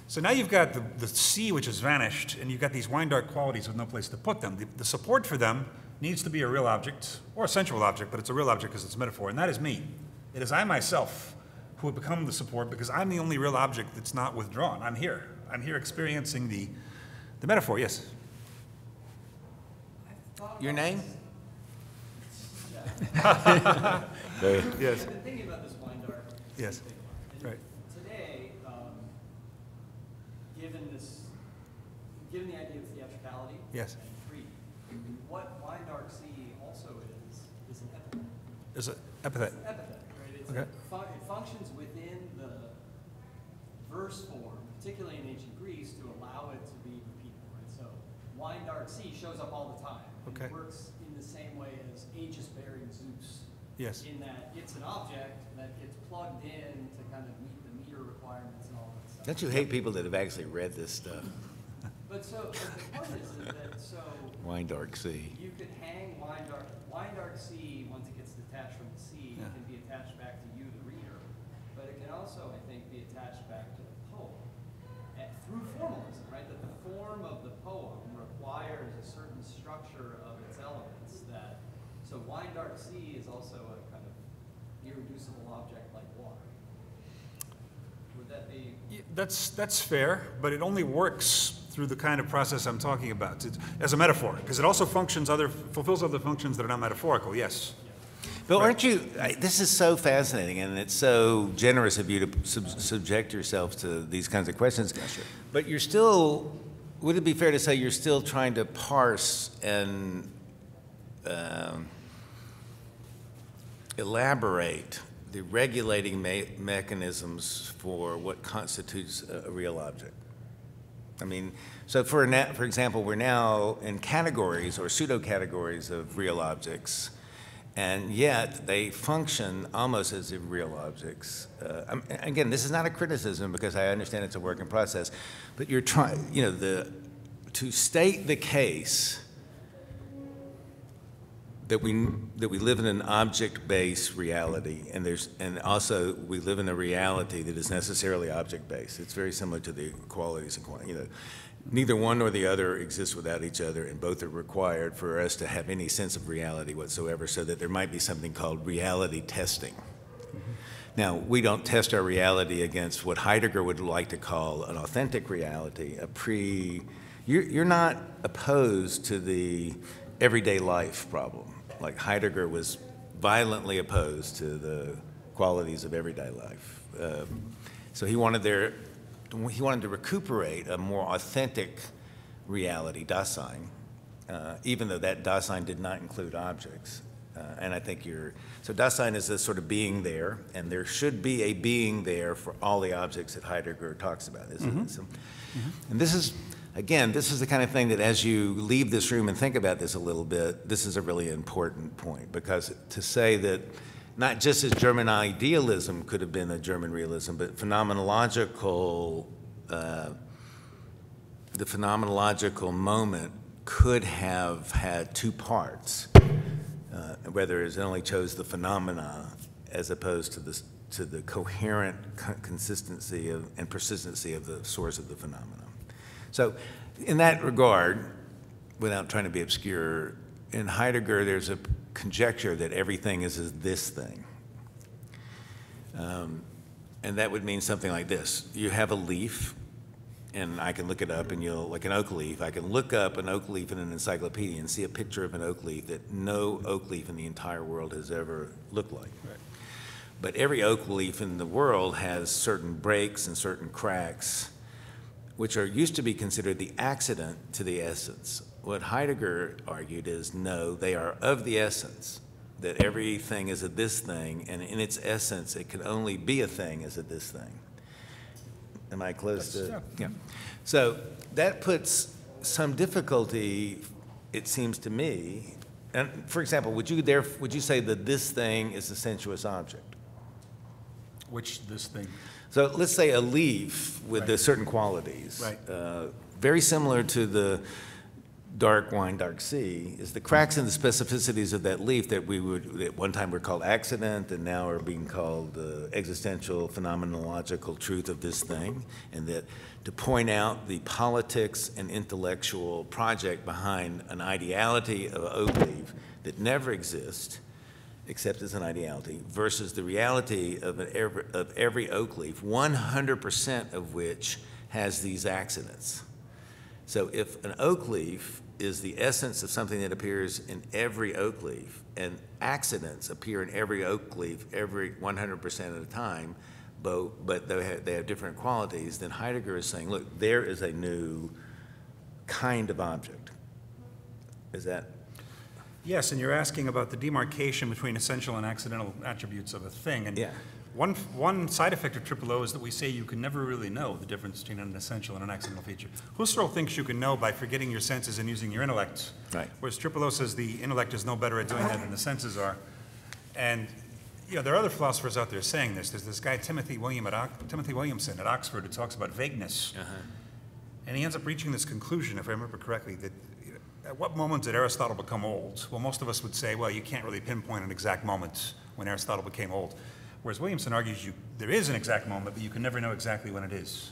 So now you've got the, the sea which has vanished, and you've got these wine-dark qualities with no place to put them. The, the support for them needs to be a real object, or a sensual object, but it's a real object because it's a metaphor, and that is me. It is I myself who have become the support because I'm the only real object that's not withdrawn. I'm here. I'm here experiencing the, the metaphor. Yes? Your name? Yeah. Yes. I've been thinking about this wine-dark. Yes. Right. Given this, given the idea of theatricality, yes, and creed, what wine dark sea also is is an epithet. Is an epithet. It's an epithet, right? It's okay. It, fun it functions within the verse form, particularly in ancient Greece, to allow it to be repeated. Right? So wine dark sea shows up all the time. Okay. It works in the same way as Aegis bearing Zeus. Yes. In that it's an object that gets plugged in to kind of meet the meter requirements and all that. Don't you hate people that have actually read this stuff? But so, but the point is that, so... Wine Dark Sea. You could hang Wine Dark... Wine Dark Sea, once it gets detached from the sea, yeah. can be attached back to you, the reader. But it can also, I think, be attached back to the poem. And through formalism, right? That the form of the poem requires a certain structure of its elements that... So Wine Dark Sea is also a kind of irreducible object like water. Would that be... Yeah, that's, that's fair, but it only works through the kind of process I'm talking about, it, as a metaphor, because it also functions other, fulfills other functions that are not metaphorical, yes. Yeah. But right. aren't you, I, this is so fascinating, and it's so generous of you to sub subject yourself to these kinds of questions, yeah, sure. but you're still, would it be fair to say you're still trying to parse and um, elaborate the regulating me mechanisms for what constitutes a, a real object? I mean, so for, for example, we're now in categories or pseudo-categories of real objects, and yet they function almost as if real objects. Uh, again, this is not a criticism because I understand it's a work in process, but you're trying, you know, the, to state the case that we that we live in an object-based reality, and there's and also we live in a reality that is necessarily object-based. It's very similar to the qualities and quantities. You know, neither one nor the other exists without each other, and both are required for us to have any sense of reality whatsoever. So that there might be something called reality testing. Mm-hmm. Now, we don't test our reality against what Heidegger would like to call an authentic reality, a pre. You're you're not opposed to the everyday life problem. Like Heidegger was violently opposed to the qualities of everyday life. Um, so he wanted, their, he wanted to recuperate a more authentic reality, Dasein, uh, even though that Dasein did not include objects. Uh, and I think you're, so Dasein is this sort of being there, and there should be a being there for all the objects that Heidegger talks about. Isn't mm-hmm. it? So, mm-hmm. And this is, again, this is the kind of thing that as you leave this room and think about this a little bit, this is a really important point, because to say that not just as German idealism could have been a German realism, but phenomenological, uh, the phenomenological moment could have had two parts. Uh, whether it only chose the phenomena as opposed to the, to the coherent co consistency of, and persistency of the source of the phenomena. So in that regard, without trying to be obscure, in Heidegger there's a conjecture that everything is, is this thing. Um, and that would mean something like this. You have a leaf, and I can look it up, and you'll, like an oak leaf, I can look up an oak leaf in an encyclopedia and see a picture of an oak leaf that no oak leaf in the entire world has ever looked like. Right. But every oak leaf in the world has certain breaks and certain cracks, which are used to be considered the accident to the essence. What Heidegger argued is, no, they are of the essence, that everything is a this thing, and in its essence, it can only be a thing as a this thing. Am I close That's to? Sure. Yeah. So that puts some difficulty, it seems to me. And for example, would you there would you say that this thing is a sensuous object? Which this thing? So let's say a leaf with right. the certain qualities, right. uh, very similar to the dark wine, dark sea, is the cracks and the specificities of that leaf that we would at one time were called accident and now are being called the existential phenomenological truth of this thing, and that to point out the politics and intellectual project behind an ideality of an oak leaf that never exists except as an ideality versus the reality of, an every, of every oak leaf, one hundred percent of which has these accidents. So if an oak leaf is the essence of something that appears in every oak leaf, and accidents appear in every oak leaf every one hundred percent of the time, but, but they, have, they have different qualities, then Heidegger is saying, look, there is a new kind of object. Is that? Yes, and you're asking about the demarcation between essential and accidental attributes of a thing. And yeah. One, one side effect of triple O is that we say you can never really know the difference between an essential and an accidental feature. Husserl thinks you can know by forgetting your senses and using your intellect, right. whereas triple O says the intellect is no better at doing that than the senses are. And you know, there are other philosophers out there saying this. There's this guy, Timothy, William at o Timothy Williamson at Oxford, who talks about vagueness. Uh-huh. And he ends up reaching this conclusion, if I remember correctly, that you know, at what moment did Aristotle become old? Well, most of us would say, well, you can't really pinpoint an exact moment when Aristotle became old. Whereas Williamson argues you, there is an exact moment, but you can never know exactly when it is.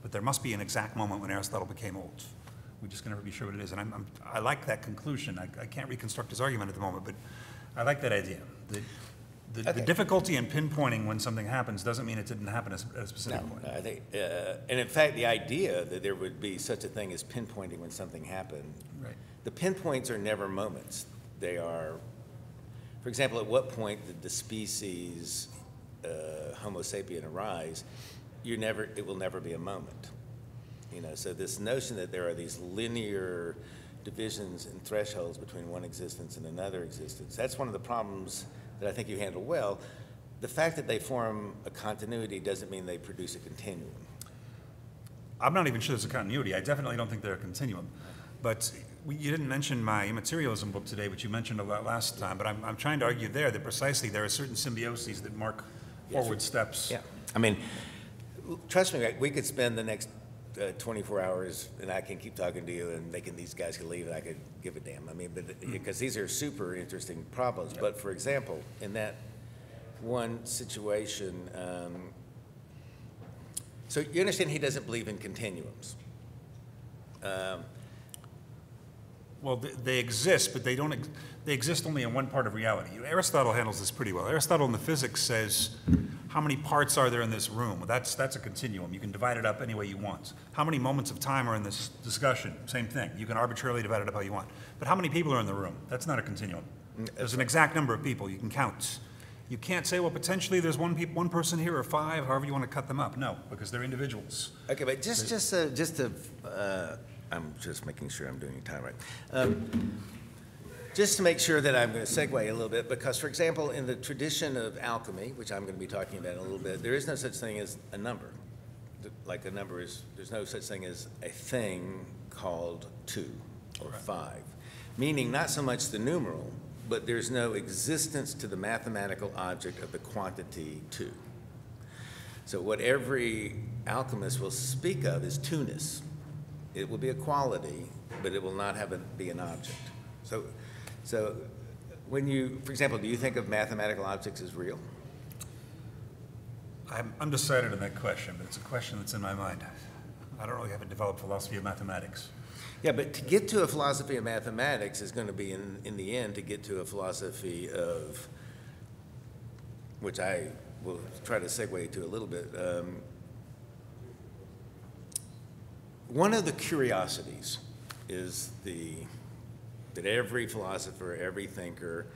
But there must be an exact moment when Aristotle became old. We just can never be sure what it is. And I'm, I'm, I like that conclusion. I, I can't reconstruct his argument at the moment, but I like that idea. The, the, okay. the difficulty in pinpointing when something happens doesn't mean it didn't happen at a specific no, point. I think, uh, and in fact, the idea that there would be such a thing as pinpointing when something happened, right. the pinpoints are never moments. They are, for example, at what point did the species Uh, Homo sapien arise, you never, it will never be a moment. You know, so this notion that there are these linear divisions and thresholds between one existence and another existence, that's one of the problems that I think you handle well. The fact that they form a continuity doesn't mean they produce a continuum. I'm not even sure there's a continuity. I definitely don't think they're a continuum. But we, you didn't mention my immaterialism book today, which you mentioned a lot last time, but I'm, I'm trying to argue there that precisely there are certain symbioses that mark forward steps. Yeah, I mean, trust me, we could spend the next uh, twenty-four hours, and I can keep talking to you, and they can, these guys can leave, and I could give a damn. I mean, but because these are super interesting problems. Yeah. But for example, in that one situation, um, so you understand he doesn't believe in continuums. Um, Well, they exist, but they don't. Ex they exist only in one part of reality. You know, Aristotle handles this pretty well. Aristotle in the physics says, "How many parts are there in this room?" Well, that's that's a continuum. You can divide it up any way you want. How many moments of time are in this discussion? Same thing. You can arbitrarily divide it up how you want. But how many people are in the room? That's not a continuum. There's an exact number of people you can count. You can't say, well, potentially there's one pe one person here or five. However you want to cut them up. No, because they're individuals. Okay, but just just uh, just to. Uh I'm just making sure I'm doing your time right. Um, just to make sure that I'm going to segue a little bit, because, for example, in the tradition of alchemy, which I'm going to be talking about in a little bit, there is no such thing as a number. Like a number is, there's no such thing as a thing called two or five, meaning not so much the numeral, but there's no existence to the mathematical object of the quantity two. So what every alchemist will speak of is two-ness. It will be a quality, but it will not have a, be an object. So, so when you, for example, do you think of mathematical objects as real? I'm undecided on that question, but it's a question that's in my mind. I don't really have a developed philosophy of mathematics. Yeah, but to get to a philosophy of mathematics is going to be, in, in the end, to get to a philosophy of, which I will try to segue to a little bit. Um, one of the curiosities is the, that every philosopher, every thinker,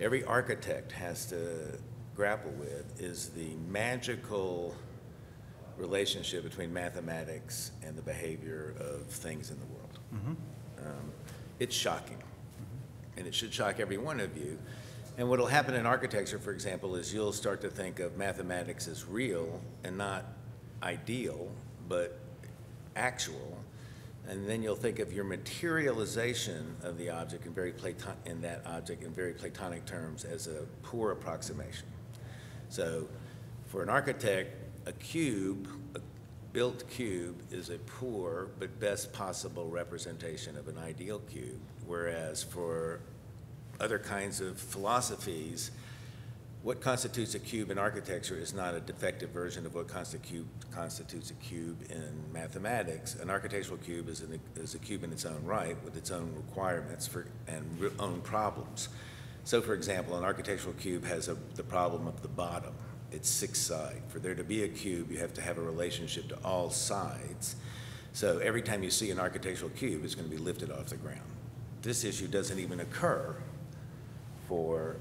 every architect has to grapple with is the magical relationship between mathematics and the behavior of things in the world. Mm-hmm. um, it's shocking, mm-hmm. and it should shock every one of you. And what will happen in architecture, for example, is you'll start to think of mathematics as real and not ideal, but actual, and then you'll think of your materialization of the object in very Platon in that object in very Platonic terms as a poor approximation. So, for an architect, a cube, a built cube, is a poor but best possible representation of an ideal cube, whereas for other kinds of philosophies, what constitutes a cube in architecture is not a defective version of what constitu constitutes a cube in mathematics. An architectural cube is, an, is a cube in its own right with its own requirements for, and re own problems. So, for example, an architectural cube has a, the problem of the bottom. It's six sides. For there to be a cube, you have to have a relationship to all sides. So every time you see an architectural cube, it's going to be lifted off the ground. This issue doesn't even occur for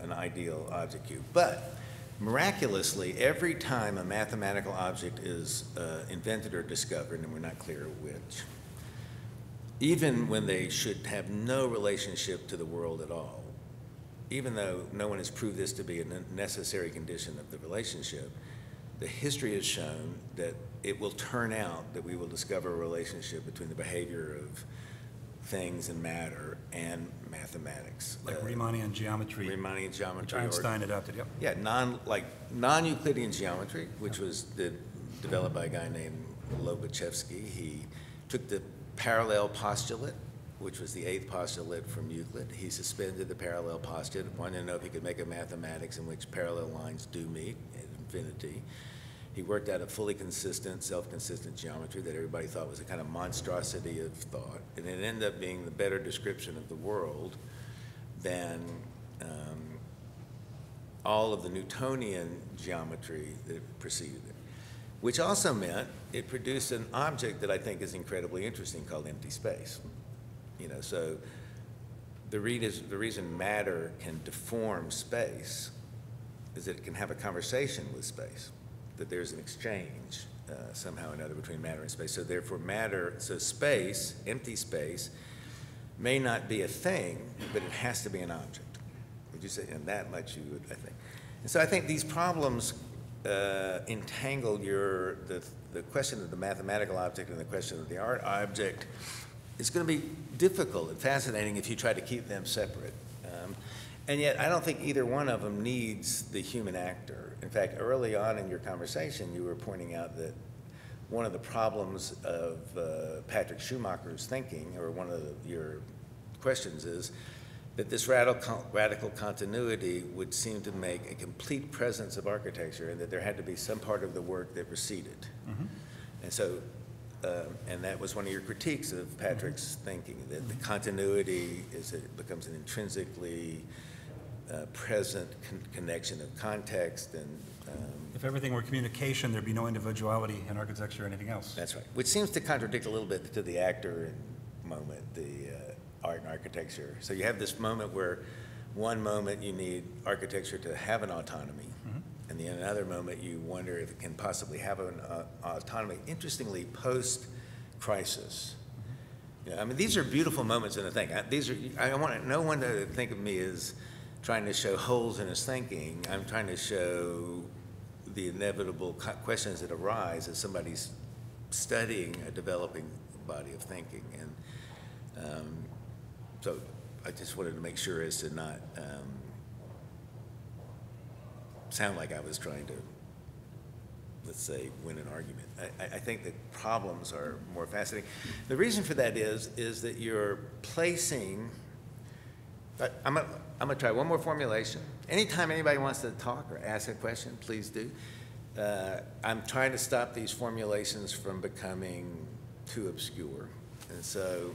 an ideal object cube. But miraculously, every time a mathematical object is uh, invented or discovered, and we're not clear which, even when they should have no relationship to the world at all, even though no one has proved this to be a necessary condition of the relationship, the history has shown that it will turn out that we will discover a relationship between the behavior of things and matter and mathematics. Like uh, Riemannian geometry. Riemannian geometry. Einstein adopted, yep. Yeah, non, like non-Euclidean geometry, which yep. was the, developed by a guy named Lobachevsky. He took the parallel postulate, which was the eighth postulate from Euclid. He suspended the parallel postulate, wanted to know if he could make a mathematics in which parallel lines do meet at infinity. He worked out a fully consistent, self-consistent geometry that everybody thought was a kind of monstrosity of thought, and it ended up being the better description of the world than um, all of the Newtonian geometry that preceded it, which also meant it produced an object that I think is incredibly interesting called empty space. You know, so the, read is, the reason matter can deform space is that it can have a conversation with space, that there's an exchange uh, somehow or another between matter and space. So therefore matter, so space, empty space, may not be a thing, but it has to be an object. Would you say, and that much you would, I think. And so I think these problems uh, entangle your, the, the question of the mathematical object and the question of the art object. It's going to be difficult and fascinating if you try to keep them separate. Um, and yet, I don't think either one of them needs the human actor. In fact, early on in your conversation, you were pointing out that one of the problems of uh, Patrick Schumacher's thinking, or one of the, your questions, is that this radical, radical continuity would seem to make a complete presence of architecture, and that there had to be some part of the work that receded. Mm-hmm. And so, Um, and that was one of your critiques of Patrick's thinking, that the continuity is a, becomes an intrinsically uh, present con connection of context. And um, if everything were communication, there'd be no individuality in architecture or anything else. That's right. Which seems to contradict a little bit to the actor moment, the uh, art and architecture. So you have this moment where one moment you need architecture to have an autonomy. And then another moment you wonder if it can possibly have an uh, autonomy. Interestingly, post-crisis, mm-hmm. Yeah, I mean, these are beautiful moments in the thing. I, these are, I want no one to think of me as trying to show holes in his thinking. I'm trying to show the inevitable questions that arise as somebody's studying a developing body of thinking. And um, so I just wanted to make sure as to not um, sound like I was trying to, let's say, win an argument. I, I think that problems are more fascinating. The reason for that is, is that you're placing, I'm gonna, I'm gonna try one more formulation. Anytime anybody wants to talk or ask a question, please do. Uh, I'm trying to stop these formulations from becoming too obscure. And so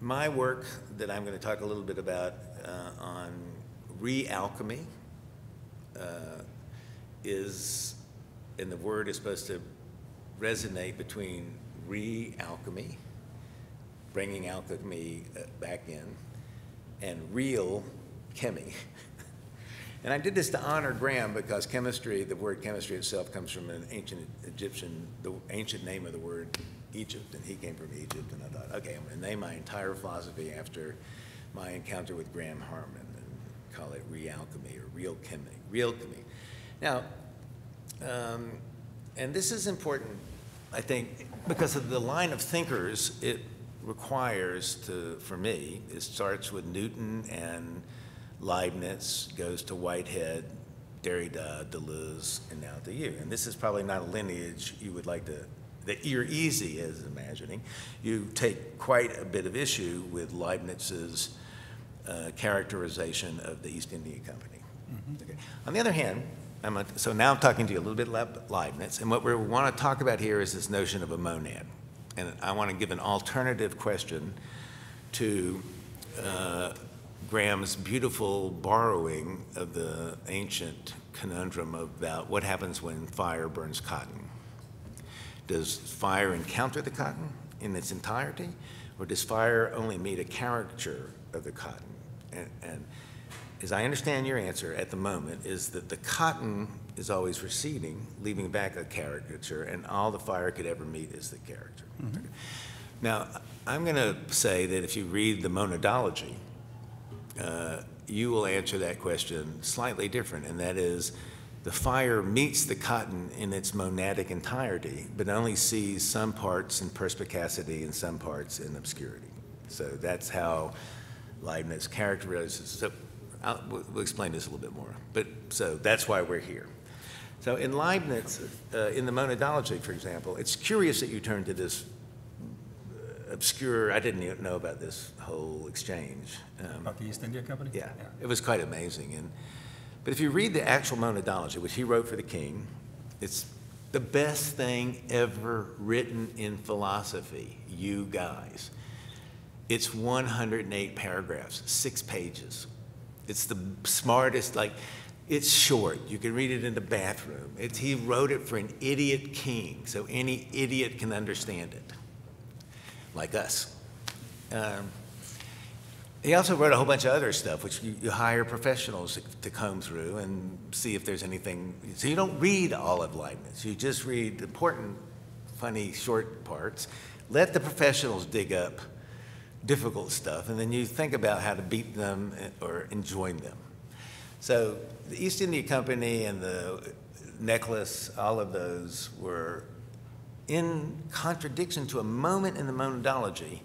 my work that I'm gonna talk a little bit about uh, on re-alchemy, uh, is, and the word is supposed to resonate between re-alchemy, bringing alchemy back in, and real chemi. And I did this to honor Graham because chemistry, the word chemistry itself comes from an ancient Egyptian, the ancient name of the word Egypt, and he came from Egypt, and I thought, okay, I'm gonna name my entire philosophy after my encounter with Graham Harman and call it re-alchemy or real chemi, real chemi. Now, um, and this is important, I think, because of the line of thinkers it requires to, for me, it starts with Newton and Leibniz, goes to Whitehead, Derrida, Deleuze, and now to you. And this is probably not a lineage you would like to, that you're easy as imagining. You take quite a bit of issue with Leibniz's uh, characterization of the East India Company. Mm-hmm. Okay. On the other hand, I'm a, so now I'm talking to you a little bit about Leibniz, and what we want to talk about here is this notion of a monad. And I want to give an alternative question to uh, Graham's beautiful borrowing of the ancient conundrum about what happens when fire burns cotton. Does fire encounter the cotton in its entirety, or does fire only meet a caricature of the cotton? And, and as I understand your answer at the moment, is that the cotton is always receding, leaving back a caricature, and all the fire could ever meet is the caricature. Mm-hmm. Now, I'm going to say that if you read the monadology, uh, you will answer that question slightly different, and that is the fire meets the cotton in its monadic entirety, but only sees some parts in perspicacity and some parts in obscurity. So that's how Leibniz characterizes. So, I'll, we'll explain this a little bit more, but so that's why we're here. So in Leibniz, uh, in the monadology, for example, it's curious that you turn to this obscure, I didn't even know about this whole exchange. Um, about the East India Company? Yeah, yeah, it was quite amazing. And, but if you read the actual monadology, which he wrote for the king, it's the best thing ever written in philosophy, you guys. It's one hundred and eight paragraphs, six pages. It's the smartest, like, it's short. You can read it in the bathroom. It's, he wrote it for an idiot king, so any idiot can understand it, like us. Um, he also wrote a whole bunch of other stuff, which you, you hire professionals to, to comb through and see if there's anything. So you don't read all of Leibniz. You just read important, funny, short parts. Let the professionals dig up difficult stuff, and then you think about how to beat them or enjoin them. So the East India Company and the necklace, all of those were in contradiction to a moment in the monadology,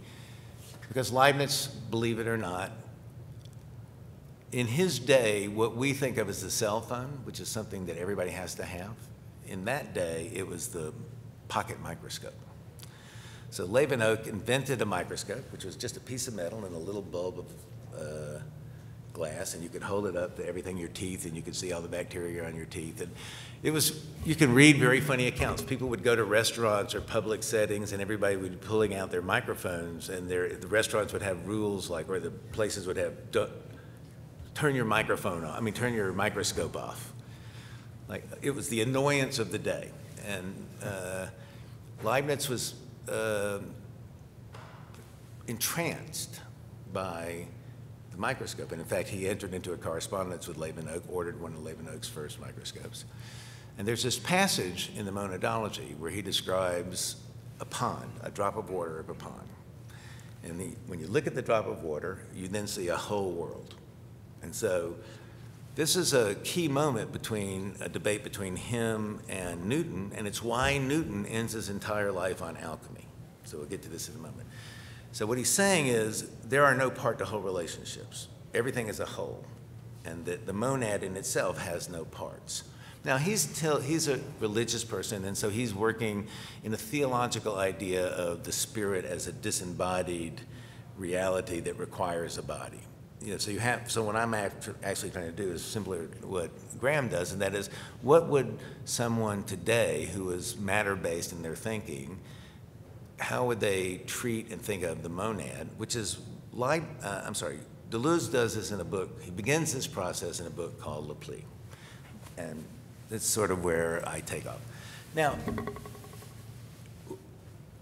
because Leibniz, believe it or not, in his day, what we think of as the cell phone, which is something that everybody has to have, in that day, it was the pocket microscope. So Leeuwenhoek invented a microscope, which was just a piece of metal and a little bulb of uh, glass, and you could hold it up to everything, your teeth, and you could see all the bacteria on your teeth. And it was, you can read very funny accounts. People would go to restaurants or public settings, and everybody would be pulling out their microphones, and their, the restaurants would have rules, like, or the places would have, turn your microphone off, I mean, turn your microscope off. Like, it was the annoyance of the day. And uh, Leibniz was, Uh, entranced by the microscope. And in fact, he entered into a correspondence with Leeuwenhoek, ordered one of Leeuwenhoek's first microscopes. And there's this passage in the monadology where he describes a pond, a drop of water of a pond. And the, when you look at the drop of water, you then see a whole world. And so this is a key moment between a debate between him and Newton, and it's why Newton ends his entire life on alchemy. So we'll get to this in a moment. So what he's saying is there are no part-to-whole relationships. Everything is a whole, and that the monad in itself has no parts. Now, he's, till, he's a religious person, and so he's working in a theological idea of the spirit as a disembodied reality that requires a body. You know, so, you have, so what I'm actually trying to do is simpler what Graham does, and that is, what would someone today who is matter-based in their thinking, how would they treat and think of the monad, which is, uh, I'm sorry, Deleuze does this in a book. He begins this process in a book called Le Pli, and that's sort of where I take off. Now,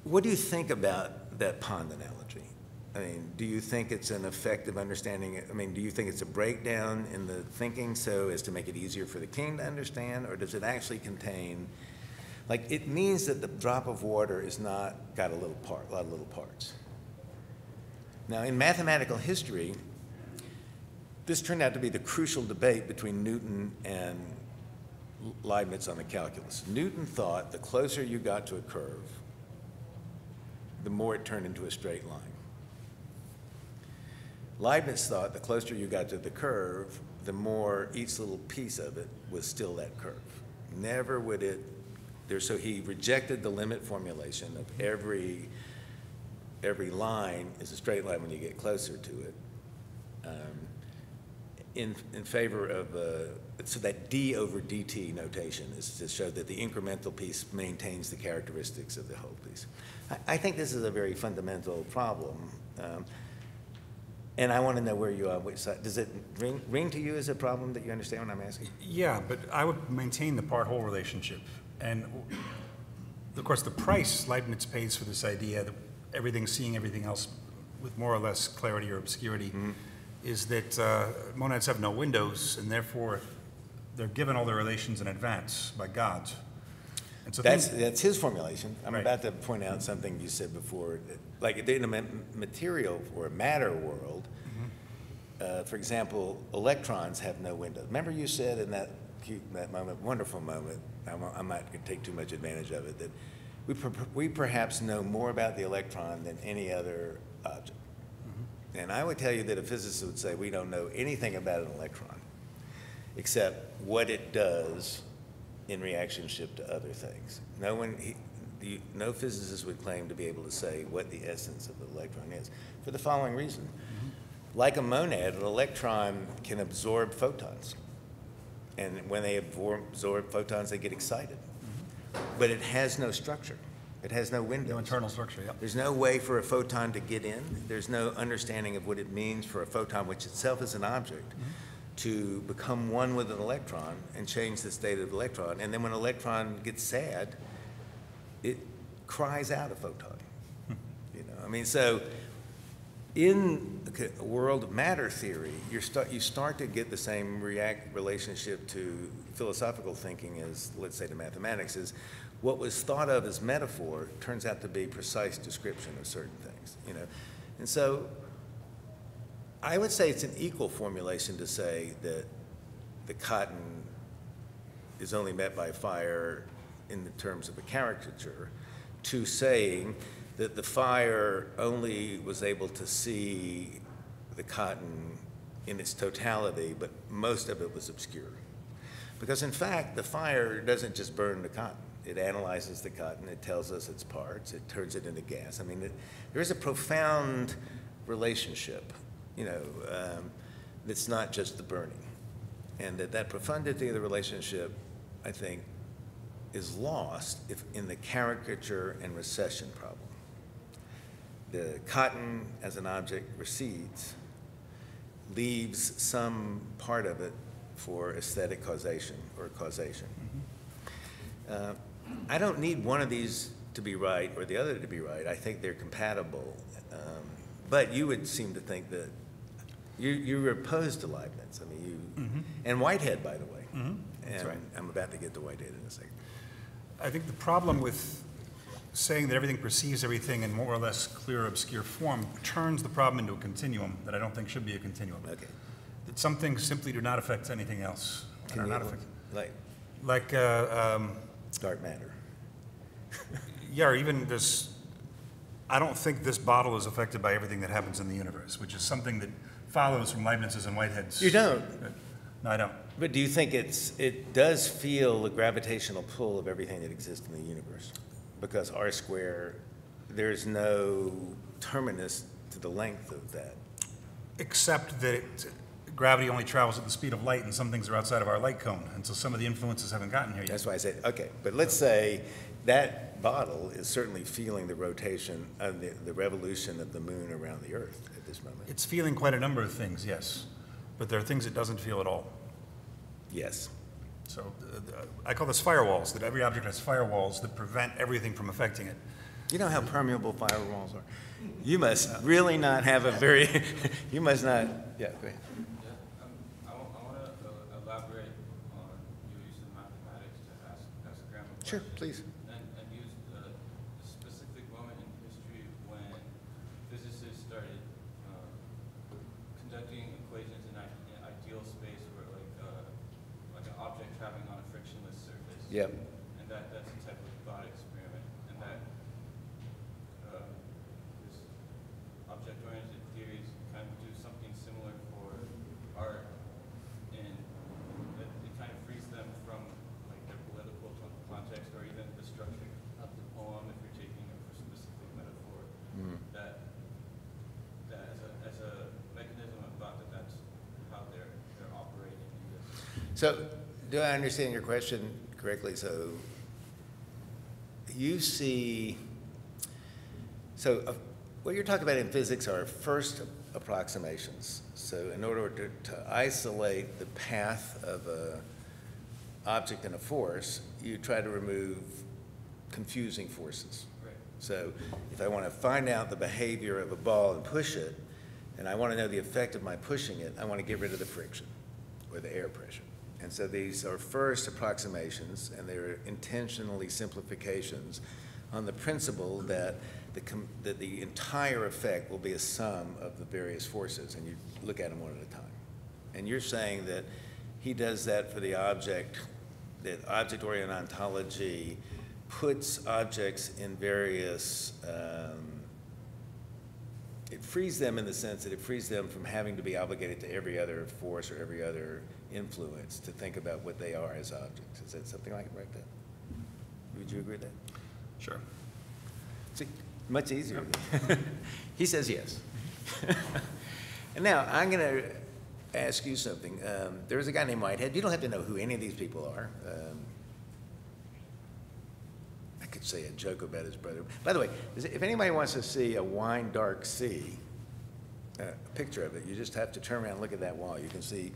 what do you think about that pond analogy? I mean, do you think it's an effective understanding? I mean, do you think it's a breakdown in the thinking so as to make it easier for the king to understand, or does it actually contain, like, it means that the drop of water is not got a little part, a lot of little parts. Now, in mathematical history, this turned out to be the crucial debate between Newton and Leibniz on the calculus. Newton thought the closer you got to a curve, the more it turned into a straight line. Leibniz thought the closer you got to the curve, the more each little piece of it was still that curve. Never would it, there, so he rejected the limit formulation of every, every line is a straight line when you get closer to it. Um, In, in favor of, uh, so that d over dt notation is to show that the incremental piece maintains the characteristics of the whole piece. I, I think this is a very fundamental problem. Um, and I want to know where you are, which side. Does it ring, ring to you as a problem that you understand what I'm asking? Yeah, but I would maintain the part-whole relationship. And of course, the price Leibniz pays for this idea that everything seeing everything else with more or less clarity or obscurity, mm-hmm. is that uh, monads have no windows, and therefore they're given all their relations in advance by God. And so that's, that's his formulation. I'm right. about to point out something you said before. Like in a material or matter world, mm-hmm. uh, for example, electrons have no window. Remember you said in that cute, that moment, wonderful moment, I'm, I'm not going to take too much advantage of it, that we, per we perhaps know more about the electron than any other object. And I would tell you that a physicist would say, we don't know anything about an electron except what it does in reactionship to other things. No one, he, the, no physicist would claim to be able to say what the essence of the electron is for the following reason. Mm-hmm. Like a monad, an electron can absorb photons. And when they absorb photons, they get excited. Mm-hmm. But it has no structure. It has no window. No internal structure, yeah. There's no way for a photon to get in. There's no understanding of what it means for a photon, which itself is an object, mm-hmm. to become one with an electron and change the state of the electron. And then when an electron gets sad, it cries out a photon. You know, I mean, so in a world of matter theory, you're start, you start to get the same react relationship to philosophical thinking as, let's say, to mathematics is, what was thought of as metaphor turns out to be precise description of certain things, you know. And so I would say it's an equal formulation to say that the cotton is only met by fire in the terms of a caricature to saying that the fire only was able to see the cotton in its totality, but most of it was obscure. Because in fact, the fire doesn't just burn the cotton. It analyzes the cotton, it tells us its parts, it turns it into gas. I mean, it, there is a profound relationship, you know, um, that's not just the burning. And that, that profundity of the relationship, I think, is lost if in the caricature and recession problem. The cotton as an object recedes, leaves some part of it for aesthetic causation or causation. Uh, I don't need one of these to be right or the other to be right. I think they're compatible. Um, but you would seem to think that you, you were opposed to Leibniz. I mean, you, mm-hmm. and Whitehead, by the way. Mm-hmm. That's and right. I'm about to get to Whitehead in a second. I think the problem with saying that everything perceives everything in more or less clear or obscure form turns the problem into a continuum that I don't think should be a continuum. Okay. That some things simply do not affect anything else. Can not affect, like like uh, um, dark matter. Yeah, or even this. I don't think this bottle is affected by everything that happens in the universe, which is something that follows from Leibniz's and Whitehead's. You don't. Uh, no, I don't. But do you think it's it does feel the gravitational pull of everything that exists in the universe? Because R square, there's no terminus to the length of that. Except that it, gravity only travels at the speed of light, and some things are outside of our light cone. And so some of the influences haven't gotten here yet. That's why I said, okay, but let's say that bottle is certainly feeling the rotation of the, the revolution of the moon around the earth at this moment. It's feeling quite a number of things, yes. But there are things it doesn't feel at all. Yes. So uh, I call this firewalls, that every object has firewalls that prevent everything from affecting it. You know how permeable firewalls are. You must uh, really not have a very, you must not, yeah, go ahead. Yeah, um, I, I want to uh, elaborate on your use of mathematics to ask, ask a grammar question. Sure, please. And, and use the specific moment in history when physicists started uh, conducting equations in an ideal space where like, uh, like an object traveling on a frictionless surface. Yep. And that, that's a type of thought experiment. And that object-oriented theories kind of do something similar for art, and it, it kind of frees them from like their political context or even the structure of the poem, if you're taking a specific metaphor. Mm. That, that as, a, as a mechanism of thought, that that's how they're they're operating. So, do I understand your question correctly? So, you see, so. A, What you're talking about in physics are first approximations. So in order to, to isolate the path of an object and a force, you try to remove confusing forces. Right. So if I want to find out the behavior of a ball and push it, and I want to know the effect of my pushing it, I want to get rid of the friction or the air pressure. And so these are first approximations, and they're intentionally simplifications on the principle that the, com that the entire effect will be a sum of the various forces, and you look at them one at a time. And you're saying that he does that for the object, that object-oriented ontology puts objects in various, um, it frees them in the sense that it frees them from having to be obligated to every other force or every other influence to think about what they are as objects. Is that something like right there? Would you agree with that? Sure. See, much easier. Yep. He says yes. And now I'm going to ask you something. Um, there's a guy named Whitehead. You don't have to know who any of these people are. Um, I could say a joke about his brother. By the way, if anybody wants to see a wine dark sea, uh, a picture of it, you just have to turn around and look at that wall. You can see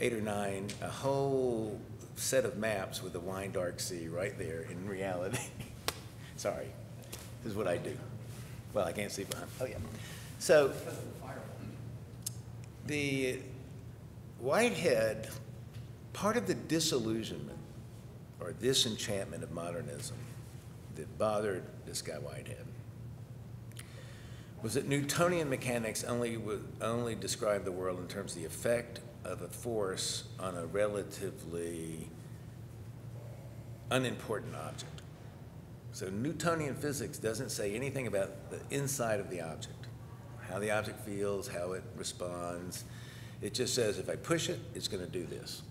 eight or nine, a whole set of maps with the wine dark sea right there in reality. Sorry. Is what I do. Well, I can't see behind. Oh, yeah. So the Whitehead, part of the disillusionment or disenchantment of modernism that bothered this guy Whitehead was that Newtonian mechanics only would only describe the world in terms of the effect of a force on a relatively unimportant object. So Newtonian physics doesn't say anything about the inside of the object, how the object feels, how it responds. It just says if I push it, it's going to do this.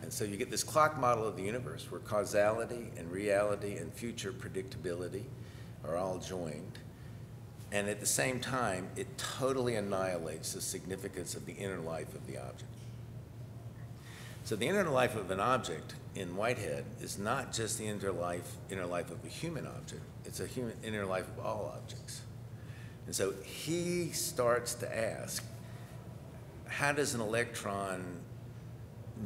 And so you get this clock model of the universe where causality and reality and future predictability are all joined. And at the same time, it totally annihilates the significance of the inner life of the object. So the inner life of an object in Whitehead is not just the inner life, inner life of a human object. It's a human inner life of all objects. And so he starts to ask, how does an electron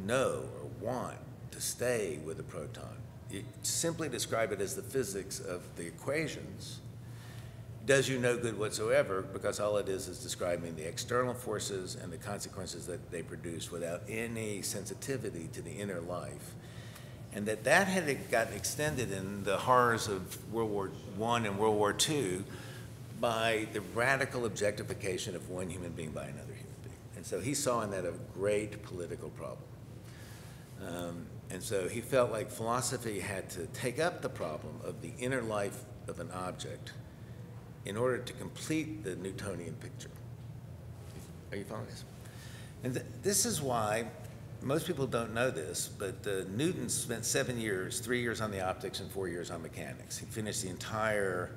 know or want to stay with a proton? You simply describe it as the physics of the equations. Does you no good whatsoever, because all it is is describing the external forces and the consequences that they produce without any sensitivity to the inner life. and that that had got extended in the horrors of World War One and World War Two by the radical objectification of one human being by another human being. And so he saw in that a great political problem. Um, and so he felt like philosophy had to take up the problem of the inner life of an object in order to complete the Newtonian picture. Are you following this? And th this is why most people don't know this, but uh, Newton spent seven years, three years on the optics and four years on mechanics. He finished the entire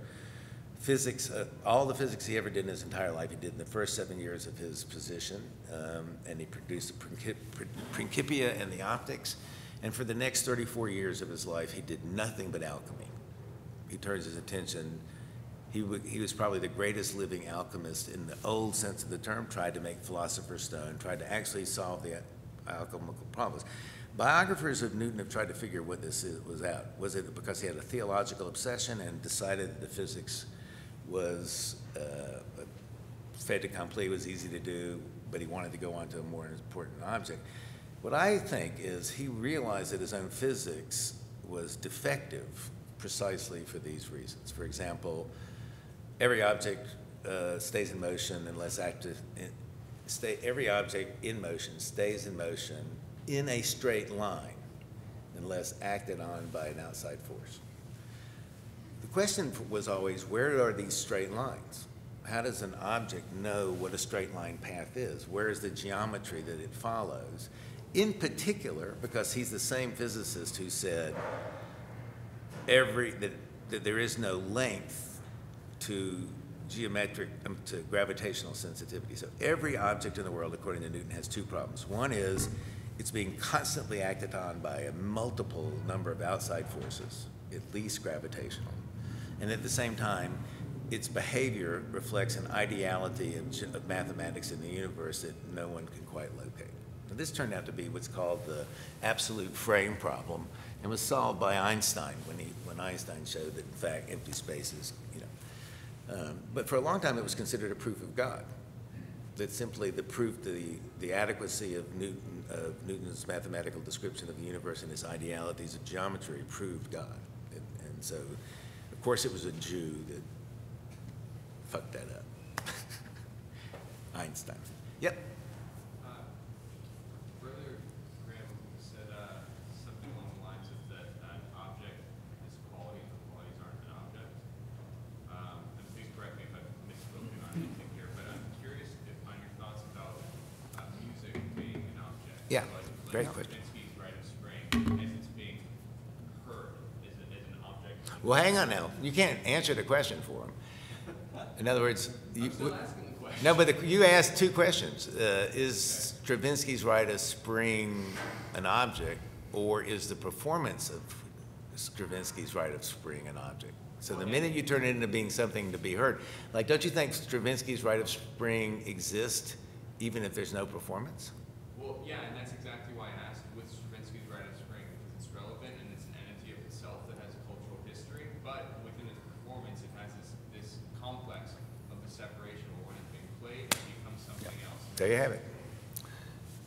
physics, uh, all the physics he ever did in his entire life, he did in the first seven years of his position, um, and he produced the Principia and the Optics, and for the next thirty-four years of his life, he did nothing but alchemy. He turns his attention, he, w he was probably the greatest living alchemist in the old sense of the term, tried to make philosopher's stone, tried to actually solve the alchemical problems. Biographers of Newton have tried to figure what this is, was out. Was it because he had a theological obsession and decided that the physics was uh, fait accompli, was easy to do, but he wanted to go on to a more important object? What I think is he realized that his own physics was defective precisely for these reasons. For example, every object uh, stays in motion unless active, in, stay, every object in motion stays in motion in a straight line unless acted on by an outside force. The question was always, where are these straight lines? How does an object know what a straight line path is? Where is the geometry that it follows? In particular, because he's the same physicist who said every, that, that there is no length to geometric, um, to gravitational sensitivity. So every object in the world, according to Newton, has two problems. One is it's being constantly acted on by a multiple number of outside forces, at least gravitational. And at the same time, its behavior reflects an ideality of, of mathematics in the universe that no one can quite locate. And this turned out to be what's called the absolute frame problem, and was solved by Einstein when, he, when Einstein showed that, in fact, empty space is, you know. Um, but for a long time, it was considered a proof of God. That simply the proof, the, the adequacy of, Newton, of Newton's mathematical description of the universe and his idealities of geometry proved God. And, and so, of course, it was a Jew that fucked that up. Einstein. Yep. Uh, Brother Graham said uh, something along the lines of that an object is quality and the qualities aren't an object. Um, and please correct me if I've misspoken on anything. Yeah, very quick. Rite of Spring, as it's being heard, as an object. Well, hang on now. You can't answer the question for him. In other words, you, I'm still asking the question. No, but the, you asked two questions. Uh, is okay. Stravinsky's Rite of Spring an object, or is the performance of Stravinsky's Rite of Spring an object? So the minute you turn it into being something to be heard, like, don't you think Stravinsky's Rite of Spring exists even if there's no performance? Well, yeah, and that's exactly why I asked with Stravinsky's Rite of Spring, because it's relevant and it's an entity of itself that has a cultural history, but within its performance, it has this, this complex of the separation of when it's being played, it becomes something yeah. else. There you have it.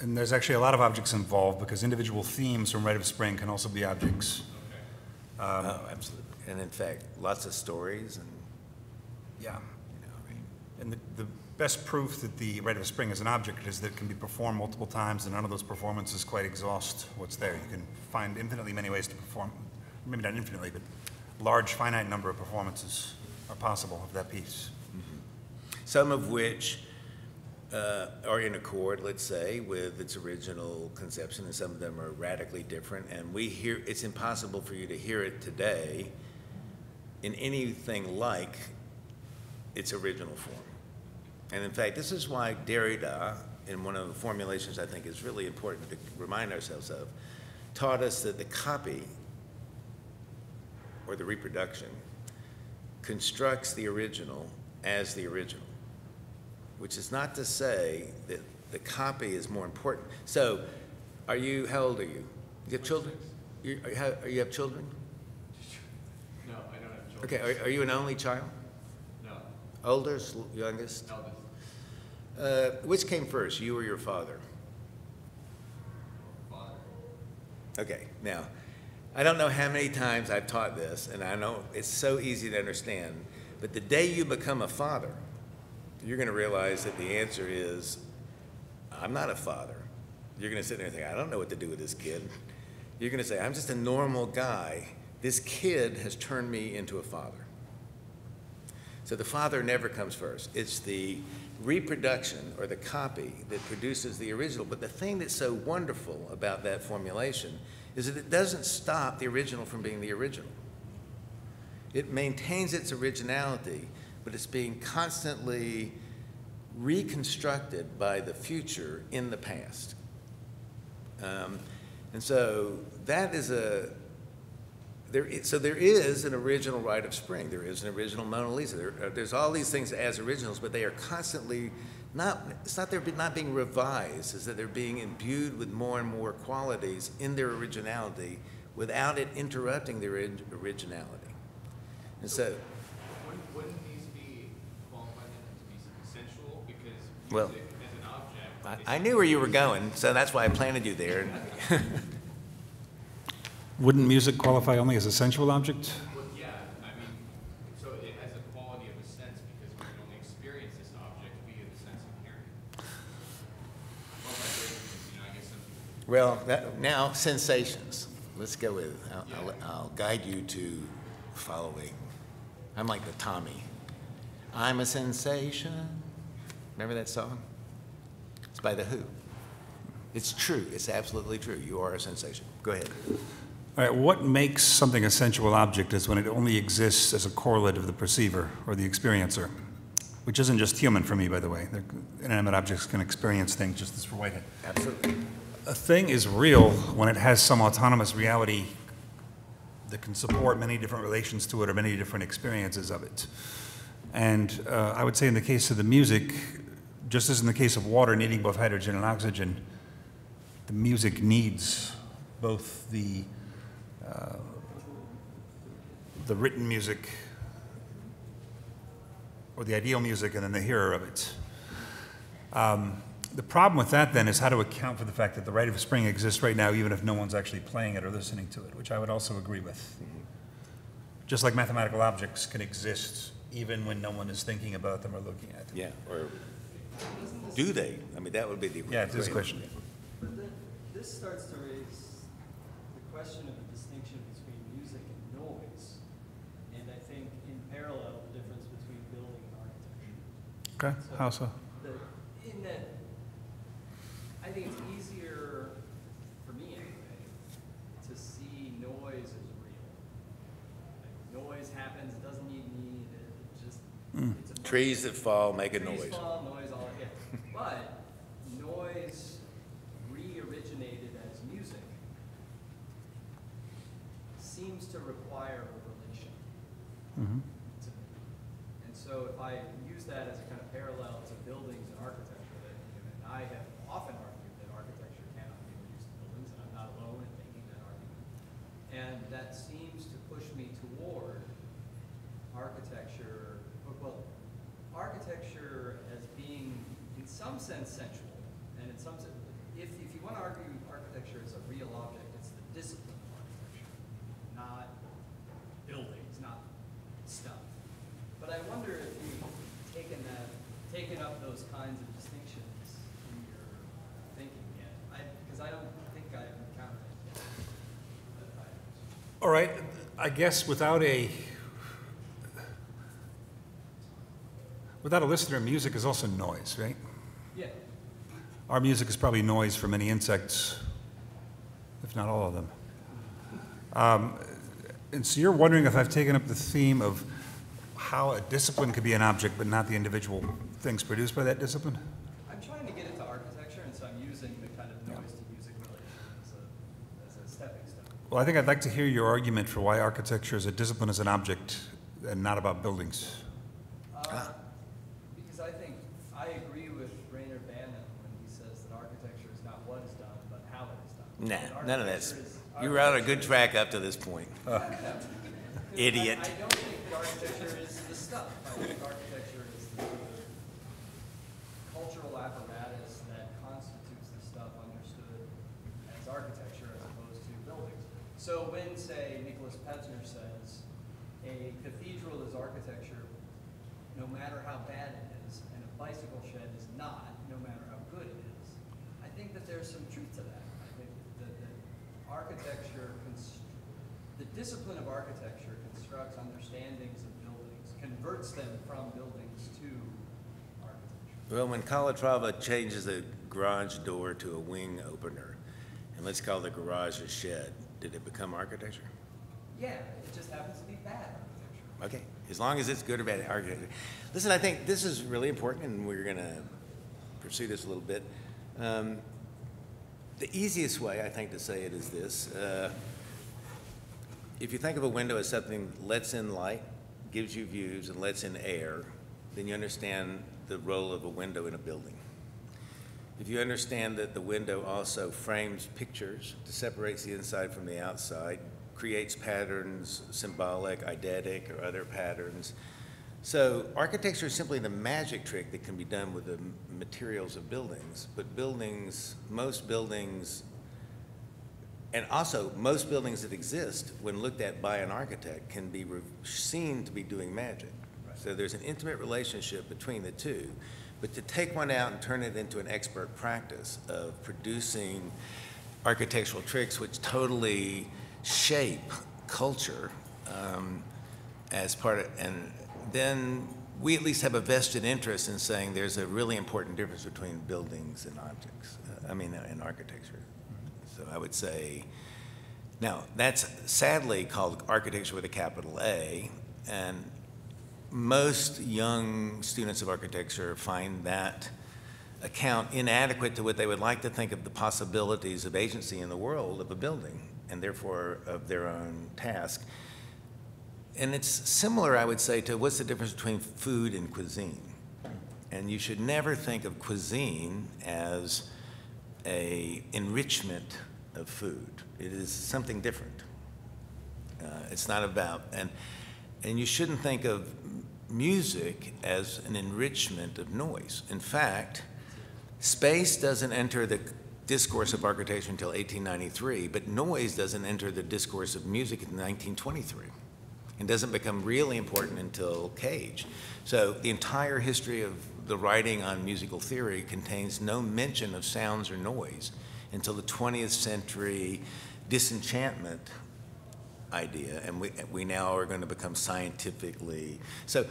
And there's actually a lot of objects involved, because individual themes from Rite of Spring can also be objects. Okay. Um, oh, absolutely. And in fact, lots of stories and... Yeah. You know, I mean, and the... the best proof that the Rite of Spring is an object is that it can be performed multiple times, and none of those performances quite exhaust what's there. You can find infinitely many ways to perform, maybe not infinitely, but large, finite number of performances are possible of that piece. Mm-hmm. Some of which uh, are in accord, let's say, with its original conception, and some of them are radically different, and we hear, it's impossible for you to hear it today in anything like its original form. And in fact, this is why Derrida, in one of the formulations I think is really important to remind ourselves of, taught us that the copy, or the reproduction, constructs the original as the original, which is not to say that the copy is more important. So, are you, how old are you? Do you have children? You, are, you, are you have children? No, I don't have children. Okay, are, are you an only child? Oldest, youngest? Eldest. Uh, which came first, you or your father? Father. Okay, now, I don't know how many times I've taught this, and I know it's so easy to understand, but the day you become a father, you're going to realize that the answer is, I'm not a father. You're going to sit there and think, I don't know what to do with this kid. You're going to say, I'm just a normal guy. This kid has turned me into a father. So the father never comes first. It's the reproduction or the copy that produces the original. But the thing that's so wonderful about that formulation is that it doesn't stop the original from being the original. It maintains its originality, but it's being constantly reconstructed by the future in the past. Um, and so that is a, there is, so there is an original Rite of Spring. There is an original Mona Lisa. There, there's all these things as originals, but they are constantly not, it's not they're not being revised, it's that they're being imbued with more and more qualities in their originality without it interrupting their originality. And so, wouldn't these be qualified as to be consensual? Because well, as an object, I, I knew where you were going, so that's why I planted you there. Wouldn't music qualify only as a sensual object? Well, yeah, I mean, so it has a quality of a sense because we can only experience this object via the sense of hearing. Well, you know, I guess well that, now sensations. Let's go with. I'll, yeah. I'll, I'll guide you to following. I'm like the Tommy. I'm a sensation. Remember that song? It's by The Who. It's true. It's absolutely true. You are a sensation. Go ahead. All right, what makes something a sensual object is when it only exists as a correlate of the perceiver or the experiencer, which isn't just human for me, by the way. They're, inanimate objects can experience things, just as for Whitehead. Absolutely. A thing is real when it has some autonomous reality that can support many different relations to it or many different experiences of it. And uh, I would say in the case of the music, just as in the case of water needing both hydrogen and oxygen, the music needs both the Uh, the written music, or the ideal music, and then the hearer of it. Um, the problem with that, then, is how to account for the fact that the Rite of Spring exists right now, even if no one's actually playing it or listening to it, which I would also agree with. Mm-hmm. Just like mathematical objects can exist even when no one is thinking about them or looking at them. Yeah, or do they? I mean, that would be the question. Yeah, it's this question. But then this starts to raise the question of parallel the difference between building and architecture. Okay, so how so? The, in that, I think it's easier, for me anyway, to see noise as real. Like, noise happens, it doesn't need need, it just, mm. it's a Trees that fall make a noise. Trees fall, noise, all that. But noise re-originated as music seems to require a relation. Mm-hmm. So if I use that as a kind of parallel to buildings and architecture, that, and I have often argued that architecture cannot be reduced to buildings, and I'm not alone in making that argument. And that seems to push me toward architecture, well, architecture as being in some sense sensual, and in some sense, if, if you want to argue architecture is a real object, it's the discipline of architecture, not buildings, not stuff. But I wonder if you've taken that, taken up those kinds of distinctions in your thinking yet, I, because I don't think I've encountered it yet. All right, I guess without a without a listener, music is also noise, right? Yeah. Our music is probably noise for many insects, if not all of them. Um, and so you're wondering if I've taken up the theme of how a discipline could be an object, but not the individual things produced by that discipline? I'm trying to get into architecture, and so I'm using the kind of noise yeah. to music relation as a, as a stepping stone. Well, I think I'd like to hear your argument for why architecture as a discipline is an object and not about buildings. Uh, ah. Because I think I agree with Rainer Bannon when he says that architecture is not what is done, but how it is done. Nah, none of that's. You were on a good track up to this point. Uh. Idiot. I, I don't think that architecture is the stuff. I think architecture is the cultural apparatus that constitutes the stuff understood as architecture as opposed to buildings. So when, say, Nicholas Petzner says a cathedral is architecture no matter how bad it is, and a bicycle shed is not, no matter how good it is, I think that there's some truth to that. I think that, that architecture, the discipline of architecture constructs understandings of buildings, converts them from buildings to architecture. Well, when Calatrava changes a garage door to a wing opener, and let's call the garage a shed, did it become architecture? Yeah, it just happens to be bad architecture. Okay, as long as it's good or bad architecture. Listen, I think this is really important, and we're going to pursue this a little bit. Um, the easiest way, I think, to say it is this. Uh, if you think of a window as something that lets in light, gives you views, and lets in air, then you understand the role of a window in a building. If you understand that the window also frames pictures, separates the inside from the outside, creates patterns, symbolic, eidetic, or other patterns. So architecture is simply the magic trick that can be done with the materials of buildings. But buildings, most buildings, and also most buildings that exist, when looked at by an architect, can be seen to be doing magic. Right. So there's an intimate relationship between the two. But to take one out and turn it into an expert practice of producing architectural tricks which totally shape culture um, as part of, and then we at least have a vested interest in saying there's a really important difference between buildings and objects, uh, I mean, uh, in architecture. So I would say, now that's sadly called architecture with a capital A, and most young students of architecture find that account inadequate to what they would like to think of the possibilities of agency in the world of a building, and therefore of their own task. And it's similar, I would say, to what's the difference between food and cuisine. And you should never think of cuisine as an enrichment of food. It is something different. Uh, it's not about, and, and you shouldn't think of music as an enrichment of noise. In fact, space doesn't enter the discourse of architecture until eighteen ninety-three, but noise doesn't enter the discourse of music in nineteen twenty-three and doesn't become really important until Cage. So the entire history of the writing on musical theory contains no mention of sounds or noise until the twentieth century disenchantment idea, and we, we now are going to become scientifically. So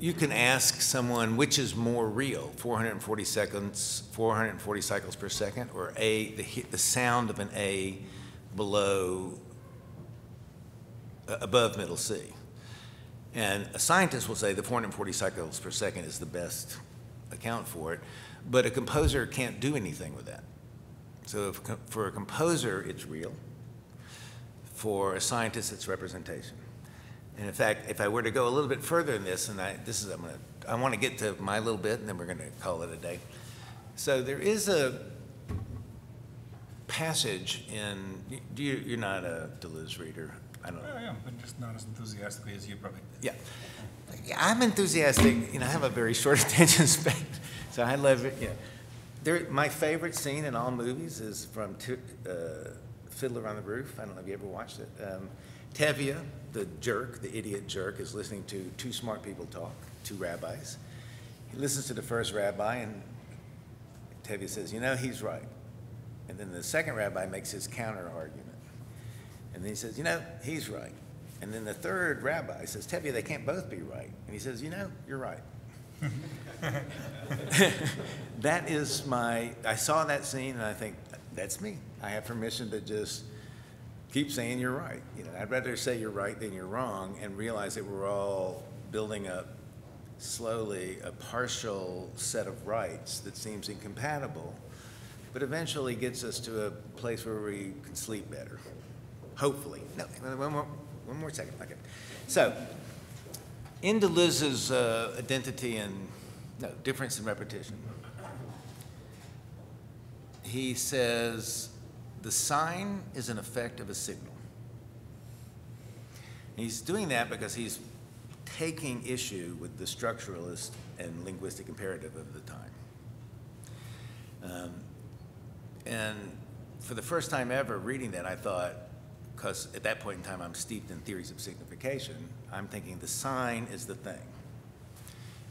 you can ask someone which is more real, four hundred forty seconds, four hundred forty cycles per second, or a the, the sound of an A below, uh, above middle C. And a scientist will say the four hundred forty cycles per second is the best account for it, but a composer can't do anything with that. So if, for a composer, it's real. For a scientist, it's representation. And in fact, if I were to go a little bit further in this, and I, this is, I'm gonna, I want to get to my little bit, and then we're going to call it a day. So there is a passage in, do you, you're not a Deleuze reader. I don't know. I am, but just not as enthusiastically as you probably. Yeah. I'm enthusiastic. You know, I have a very short attention span, so I love it. Yeah. There, my favorite scene in all movies is from two, uh, Fiddler on the Roof. I don't know if you ever watched it. Um, Tevye, the jerk, the idiot jerk, is listening to two smart people talk, two rabbis. He listens to the first rabbi, and Tevye says, you know, he's right. And then the second rabbi makes his counter argument. And then he says, you know, he's right. And then the third rabbi says, Tevye, they can't both be right. And he says, you know, you're right. That is my, I saw that scene, and I think, that's me. I have permission to just keep saying you're right. You know, I'd rather say you're right than you're wrong, and realize that we're all building up slowly a partial set of rights that seems incompatible, but eventually gets us to a place where we can sleep better. Hopefully. No, one more, one more second. Okay. So, in Deleuze's uh, identity and no difference in repetition, he says, the sign is an effect of a signal. And he's doing that because he's taking issue with the structuralist and linguistic imperative of the time. Um, and for the first time ever reading that, I thought, because at that point in time I'm steeped in theories of signification, I'm thinking the sign is the thing.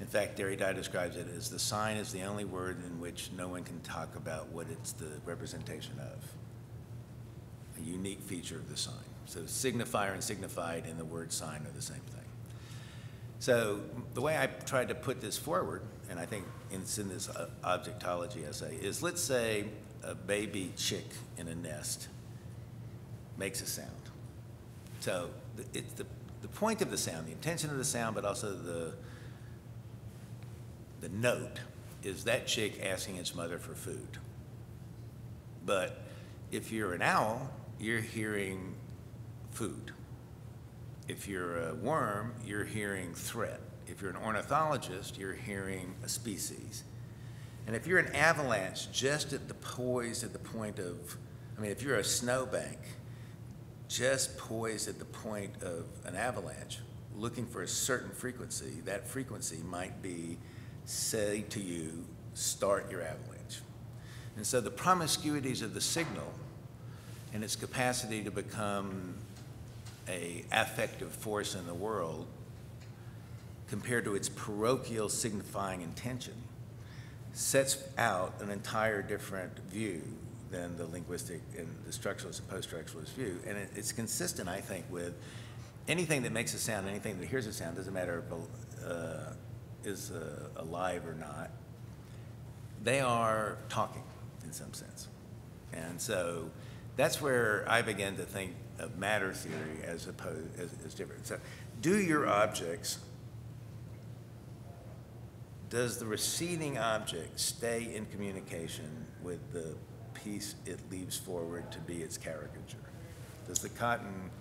In fact, Derrida describes it as the sign is the only word in which no one can talk about what it's the representation of, a unique feature of the sign. So signifier and signified and the word sign are the same thing. So the way I tried to put this forward, and I think it's in this objectology essay, is let's say a baby chick in a nest makes a sound. So it's the, the point of the sound, the intention of the sound, but also the, the note is that chick asking its mother for food. But if you're an owl, you're hearing food. If you're a worm, you're hearing threat. If you're an ornithologist, you're hearing a species. And if you're an avalanche, just at the poise at the point of, I mean, if you're a snowbank, just poised at the point of an avalanche, looking for a certain frequency, that frequency might be, say to you, start your avalanche. And so the promiscuities of the signal and its capacity to become an affective force in the world compared to its parochial signifying intention sets out an entire different view than the linguistic and the structuralist and post-structuralist view. And it, it's consistent, I think, with anything that makes a sound, anything that hears a sound, doesn't matter if uh, is uh, alive or not, they are talking in some sense. And so that's where I began to think of matter theory as opposed as, as different. So do your objects, does the receding object stay in communication with the piece it leaves forward to be its caricature? Does the cotton...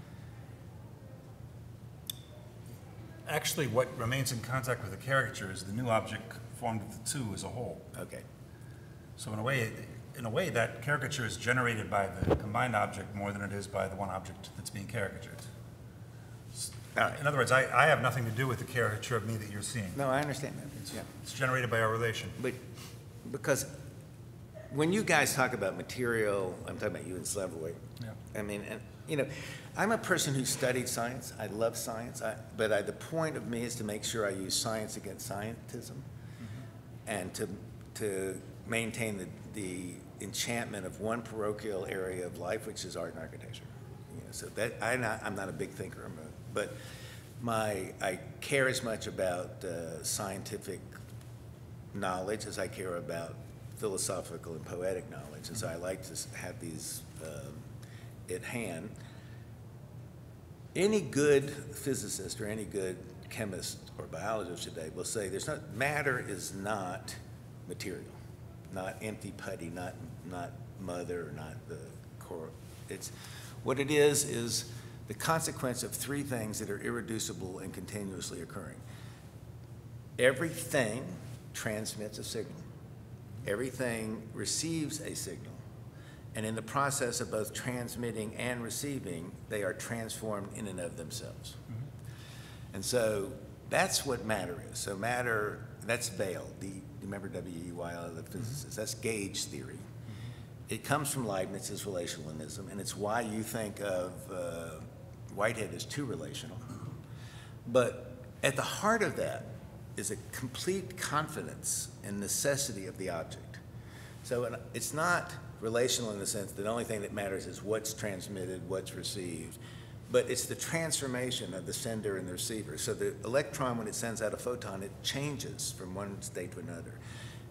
Actually, what remains in contact with the caricature is the new object formed of the two as a whole. Okay. So in a way, in a way that caricature is generated by the combined object more than it is by the one object that's being caricatured. Right. In other words, I, I have nothing to do with the caricature of me that you're seeing. No, I understand that. It's, yeah. It's generated by our relation. But because when you guys talk about material, I'm talking about you and Slavoj. Yeah. I mean, and, you know, I'm a person who studied science. I love science. I, but I, the point of me is to make sure I use science against scientism, mm-hmm. and to to maintain the the enchantment of one parochial area of life, which is art and architecture. You know, so that I'm not, I'm not a big thinker. I'm a, but my I care as much about uh, scientific knowledge as I care about philosophical and poetic knowledge, and so I like to have these um, at hand. Any good physicist or any good chemist or biologist today will say there's not, matter is not material, not empty putty, not not mother, not the core. It's what it is is the consequence of three things that are irreducible and continuously occurring. Everything transmits a signal. Everything receives a signal, and in the process of both transmitting and receiving, they are transformed in and of themselves. Mm-hmm. And so that's what matter is. So matter, that's Weyl. Do you remember W E Y L, the physicist? Mm-hmm. That's gauge theory. Mm-hmm. It comes from Leibniz's relationalism, and it's why you think of uh, Whitehead as too relational. Mm-hmm. But at the heart of that is a complete confidence and necessity of the object. So it's not relational in the sense that the only thing that matters is what's transmitted, what's received, but it's the transformation of the sender and the receiver. So the electron, when it sends out a photon, it changes from one state to another.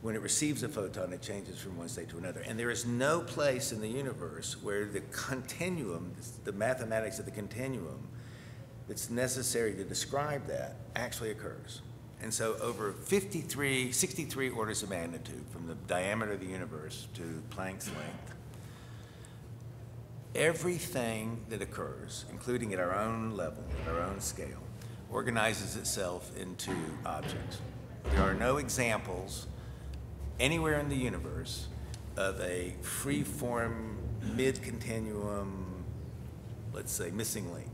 When it receives a photon, it changes from one state to another. And there is no place in the universe where the continuum, the mathematics of the continuum that's necessary to describe that actually occurs. And so over fifty-three, sixty-three orders of magnitude, from the diameter of the universe to Planck's length, everything that occurs, including at our own level, at our own scale, organizes itself into objects. There are no examples anywhere in the universe of a free-form, mid-continuum, let's say, missing link.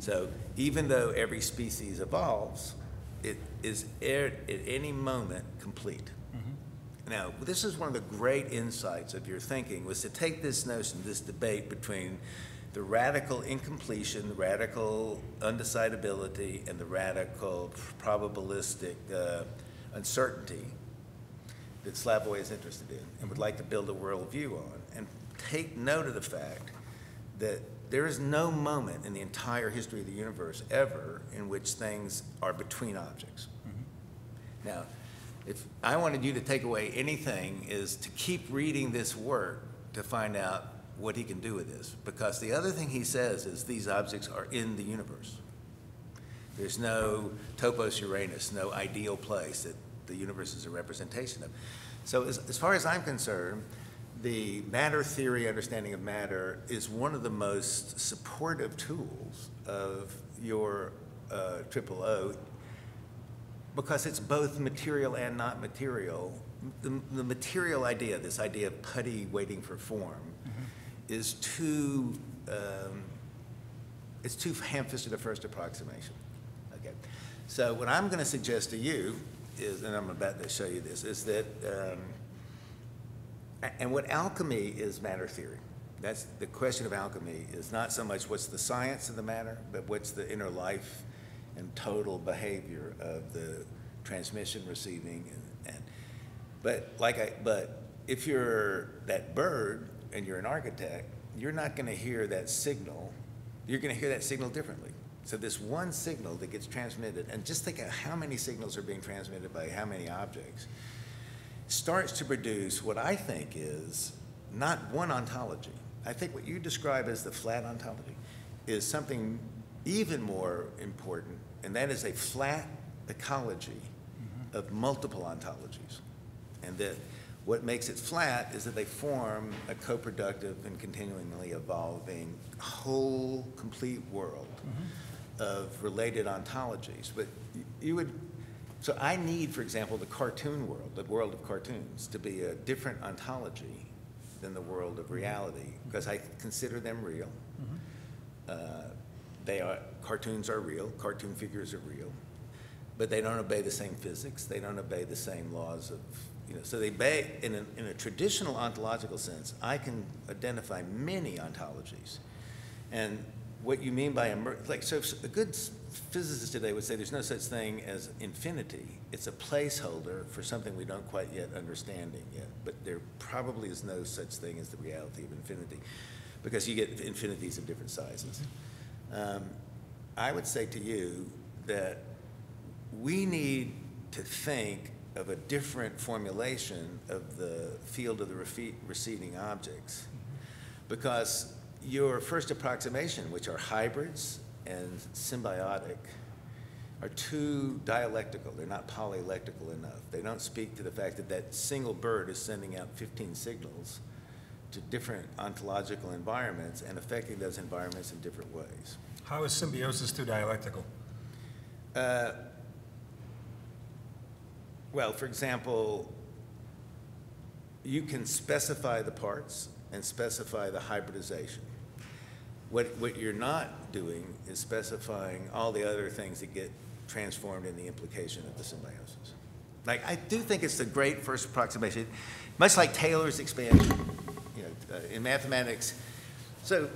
So even though every species evolves, it is at any moment complete. Mm-hmm. Now, this is one of the great insights of your thinking, was to take this notion, this debate between the radical incompletion, the radical undecidability, and the radical probabilistic uh, uncertainty that Slavoj is interested in and would like to build a worldview on. And take note of the fact that there is no moment in the entire history of the universe ever in which things are between objects. Mm-hmm. Now, if I wanted you to take away anything, is to keep reading this work to find out what he can do with this. Because the other thing he says is these objects are in the universe. There's no topos Uranus, no ideal place that the universe is a representation of. So as, as far as I'm concerned, the matter theory understanding of matter is one of the most supportive tools of your uh, triple O, because it's both material and not material. The, the material idea, this idea of putty waiting for form, mm-hmm. is too um, it's too ham-fisted a first approximation. Okay, so what I'm going to suggest to you is, and I'm about to show you this, is that um, and what alchemy is matter theory. That's the question of alchemy, is not so much what's the science of the matter, but what's the inner life and total behavior of the transmission, receiving, and, and but like I but if you're that bird and you're an architect, you're not going to hear that signal. You're going to hear that signal differently. So this one signal that gets transmitted, and just think of how many signals are being transmitted by how many objects, starts to produce what I think is not one ontology. I think what you describe as the flat ontology is something even more important, and that is a flat ecology mm-hmm. of multiple ontologies. And that what makes it flat is that they form a co-productive and continually evolving whole, complete world mm-hmm. of related ontologies. But you would, so I need, for example, the cartoon world, the world of cartoons, to be a different ontology than the world of reality, because I consider them real. Mm-hmm. uh, they are, cartoons are real, cartoon figures are real, but they don't obey the same physics, they don't obey the same laws of, you know, so they obey, in a, in a traditional ontological sense, I can identify many ontologies. And what you mean by, like, so a good physicist today would say there's no such thing as infinity. It's a placeholder for something we don't quite yet understanding yet, but there probably is no such thing as the reality of infinity, because you get infinities of different sizes. Um, I would say to you that we need to think of a different formulation of the field of the receding objects, because your first approximation, which are hybrids and symbiotic, are too dialectical. They're not polylectical enough. They don't speak to the fact that that single bird is sending out fifteen signals to different ontological environments and affecting those environments in different ways. How is symbiosis too dialectical? Uh, well, for example, you can specify the parts and specify the hybridization. What, what you're not doing is specifying all the other things that get transformed in the implication of the symbiosis. Like, I do think it's the great first approximation, much like Taylor's expansion, you know, uh, in mathematics. So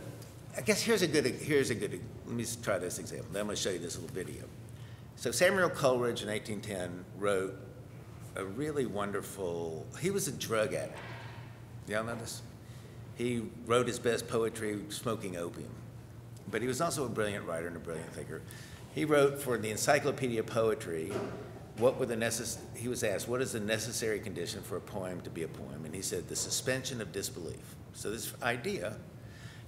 I guess here's a good, here's a good, let me try this example. Then I'm gonna show you this little video. So Samuel Coleridge in eighteen ten wrote a really wonderful, he was a drug addict. Y'all know this? He wrote his best poetry smoking opium, but he was also a brilliant writer and a brilliant thinker. He wrote for the Encyclopedia of Poetry, what were the necess he was asked, what is the necessary condition for a poem to be a poem? And he said, the suspension of disbelief. So this idea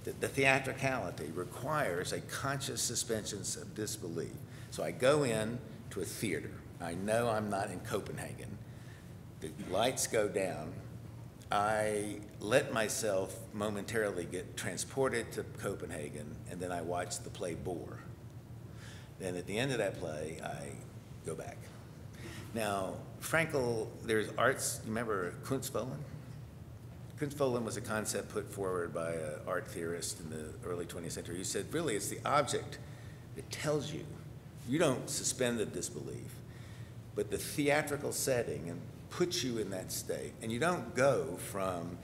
that the theatricality requires a conscious suspension of disbelief. So I go in to a theater. I know I'm not in Copenhagen. The lights go down. I let myself momentarily get transported to Copenhagen, and then I watch the play bore. Then at the end of that play, I go back. Now, Frankl, there's arts, you remember Kunstvollen? Kunstvollen was a concept put forward by an art theorist in the early twentieth century who said, really, it's the object that tells you. You don't suspend the disbelief, but the theatrical setting and puts you in that state, and you don't go from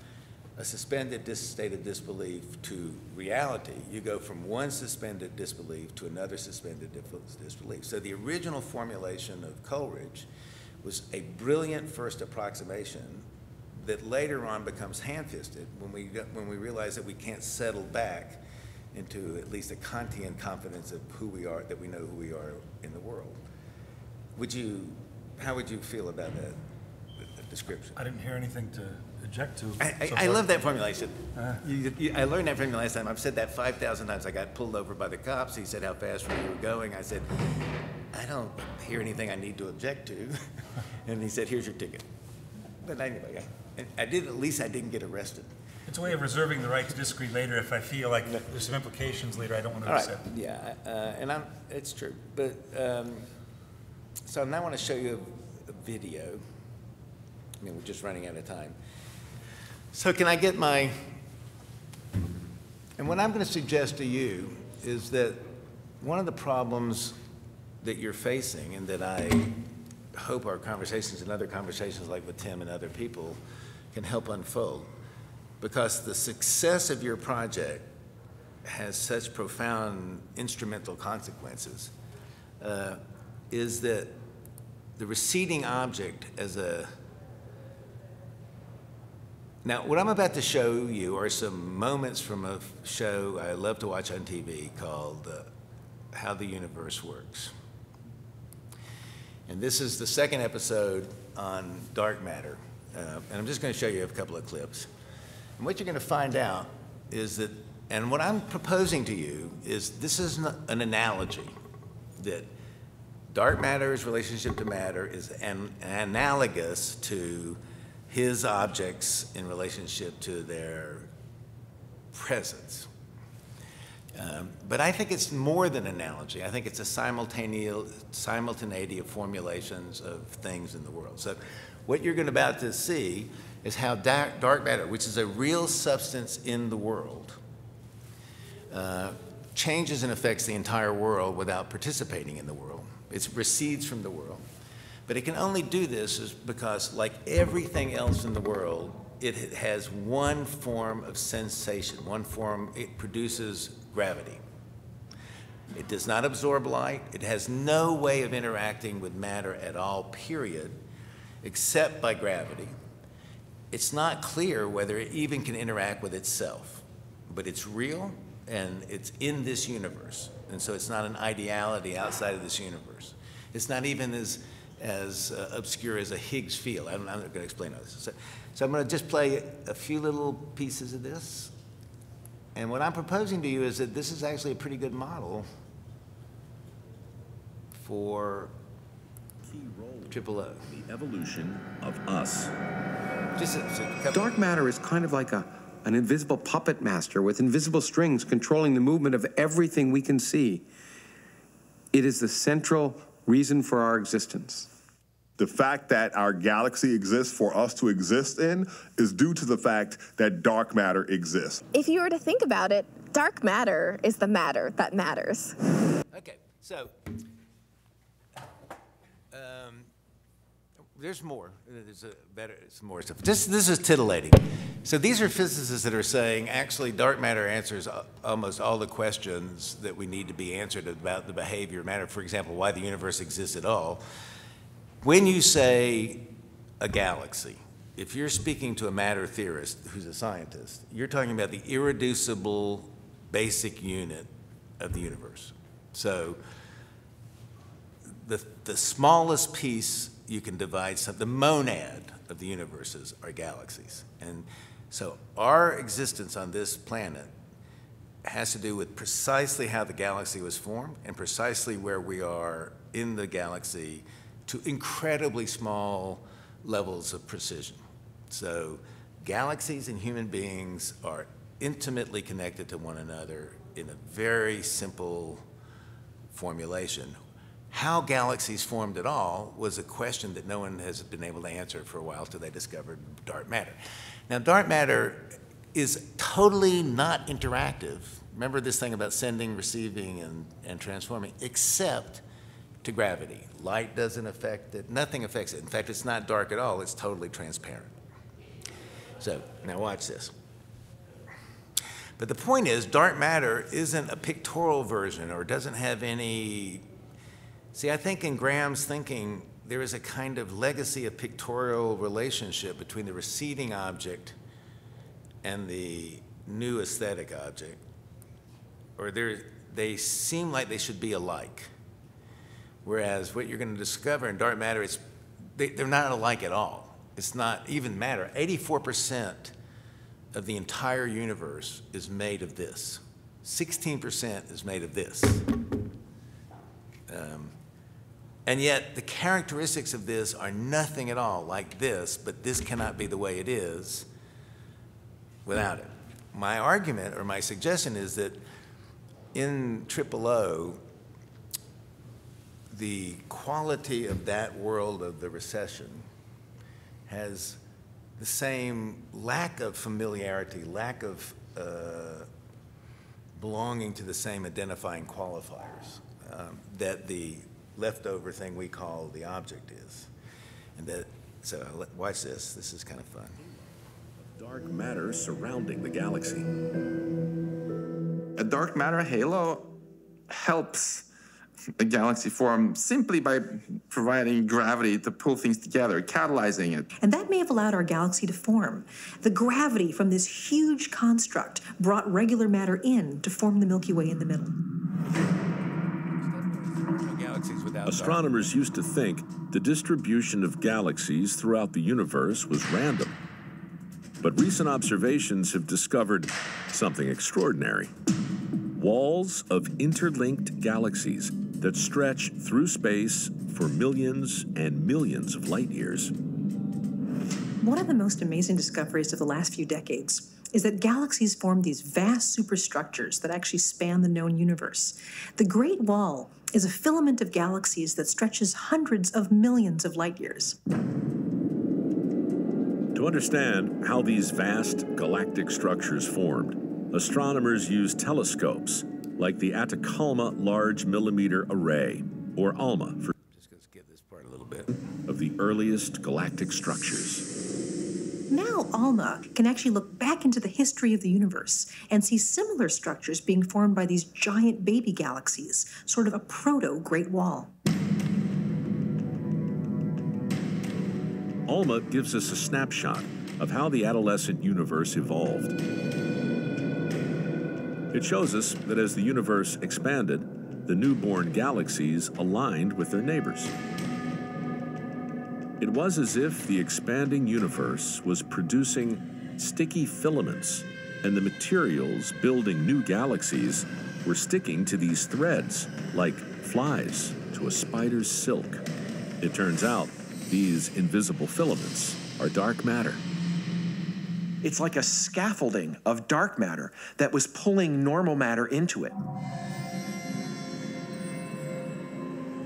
suspended dis state of disbelief to reality, you go from one suspended disbelief to another suspended disbelief. So the original formulation of Coleridge was a brilliant first approximation that later on becomes ham-fisted when we, when we realize that we can't settle back into at least a Kantian confidence of who we are, that we know who we are in the world. Would you, how would you feel about that, that description? I didn't hear anything to object to. I, I, so I love that formulation. Uh, you, you, I learned that from you last time. I've said that five thousand times. I got pulled over by the cops. He said, how fast were you going? I said, I don't hear anything I need to object to. And he said, here's your ticket. But anyway, I, I did, at least I didn't get arrested. It's a way of reserving the right to disagree later if I feel like there's some implications later I don't want to accept. Right. Yeah, uh, and I'm, it's true. But um, so now I want to show you a, a video. I mean, we're just running out of time. So can I get my, and what I'm going to suggest to you is that one of the problems that you're facing, and that I hope our conversations and other conversations like with Tim and other people can help unfold, because the success of your project has such profound instrumental consequences, uh, is that the receding object as a... Now, what I'm about to show you are some moments from a show I love to watch on T V called uh, How the Universe Works. And this is the second episode on dark matter. Uh, and I'm just going to show you a couple of clips. And what you're going to find out is that, and what I'm proposing to you is this is an analogy, that dark matter's relationship to matter is an, analogous to his objects in relationship to their presence. Um, but I think it's more than analogy. I think it's a simultaneity of formulations of things in the world. So what you're going about to see is how dark, dark matter, which is a real substance in the world, uh, changes and affects the entire world without participating in the world. It recedes from the world. But it can only do this is because, like everything else in the world, it has one form of sensation, one form, it produces gravity. It does not absorb light. It has no way of interacting with matter at all, period, except by gravity. It's not clear whether it even can interact with itself, but it's real and it's in this universe. And so it's not an ideality outside of this universe. It's not even as, as uh, obscure as a Higgs field. I'm, I'm not going to explain all this. So, so I'm going to just play a few little pieces of this. And what I'm proposing to you is that this is actually a pretty good model for Triple O. The evolution of us. Just a, a dark matter is kind of like a, an invisible puppet master with invisible strings controlling the movement of everything we can see. It is the central reason for our existence. The fact that our galaxy exists for us to exist in is due to the fact that dark matter exists. If you were to think about it, dark matter is the matter that matters. Okay, so um, there's more. There's a better, some more stuff. This, this is titillating. So these are physicists that are saying, actually, dark matter answers almost all the questions that we need to be answered about the behavior of matter. For example, why the universe exists at all. When you say a galaxy, if you're speaking to a matter theorist who's a scientist, you're talking about the irreducible basic unit of the universe. So the, the smallest piece you can divide, so the monad of the universes are galaxies. And so our existence on this planet has to do with precisely how the galaxy was formed and precisely where we are in the galaxy, to incredibly small levels of precision. So galaxies and human beings are intimately connected to one another in a very simple formulation. How galaxies formed at all was a question that no one has been able to answer for a while until they discovered dark matter. Now, dark matter is totally not interactive. Remember this thing about sending, receiving, and, and transforming, except to gravity. Light doesn't affect it. Nothing affects it. In fact, it's not dark at all. It's totally transparent. So now watch this. But the point is, dark matter isn't a pictorial version or doesn't have any... See, I think in Graham's thinking, there is a kind of legacy of pictorial relationship between the receding object and the new aesthetic object, or they seem like they should be alike. Whereas what you're going to discover in dark matter is they, they're not alike at all. It's not even matter. eighty-four percent of the entire universe is made of this. sixteen percent is made of this. Um, and yet the characteristics of this are nothing at all like this, but this cannot be the way it is without it. My argument or my suggestion is that in Triple O, the quality of that world of the recession has the same lack of familiarity, lack of uh, belonging to the same identifying qualifiers um, that the leftover thing we call the object is. And that, so watch this, this is kind of fun. Dark matter surrounding the galaxy. A dark matter halo helps the galaxy form simply by providing gravity to pull things together, catalyzing it. And that may have allowed our galaxy to form. The gravity from this huge construct brought regular matter in to form the Milky Way in the middle. Astronomers used to think the distribution of galaxies throughout the universe was random. But recent observations have discovered something extraordinary. Walls of interlinked galaxies that stretch through space for millions and millions of light years. One of the most amazing discoveries of the last few decades is that galaxies form these vast superstructures that actually span the known universe. The Great Wall is a filament of galaxies that stretches hundreds of millions of light years. To understand how these vast galactic structures formed, astronomers used telescopes like the Atacama Large Millimeter Array, or ALMA, for just gonna skip this part a little bit, of the earliest galactic structures. Now ALMA can actually look back into the history of the universe and see similar structures being formed by these giant baby galaxies, sort of a proto-Great Wall. ALMA gives us a snapshot of how the adolescent universe evolved. It shows us that as the universe expanded, the newborn galaxies aligned with their neighbors. It was as if the expanding universe was producing sticky filaments, and the materials building new galaxies were sticking to these threads like flies to a spider's silk. It turns out, these invisible filaments are dark matter. It's like a scaffolding of dark matter that was pulling normal matter into it.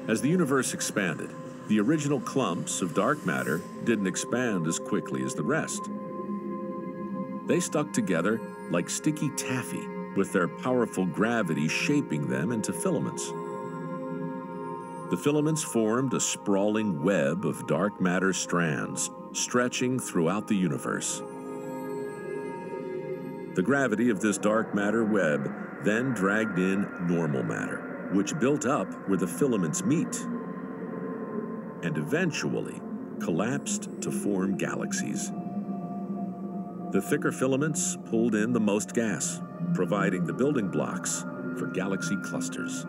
As the universe expanded, the original clumps of dark matter didn't expand as quickly as the rest. They stuck together like sticky taffy, with their powerful gravity shaping them into filaments. The filaments formed a sprawling web of dark matter strands stretching throughout the universe. The gravity of this dark matter web then dragged in normal matter, which built up where the filaments meet and eventually collapsed to form galaxies. The thicker filaments pulled in the most gas, providing the building blocks for galaxy clusters.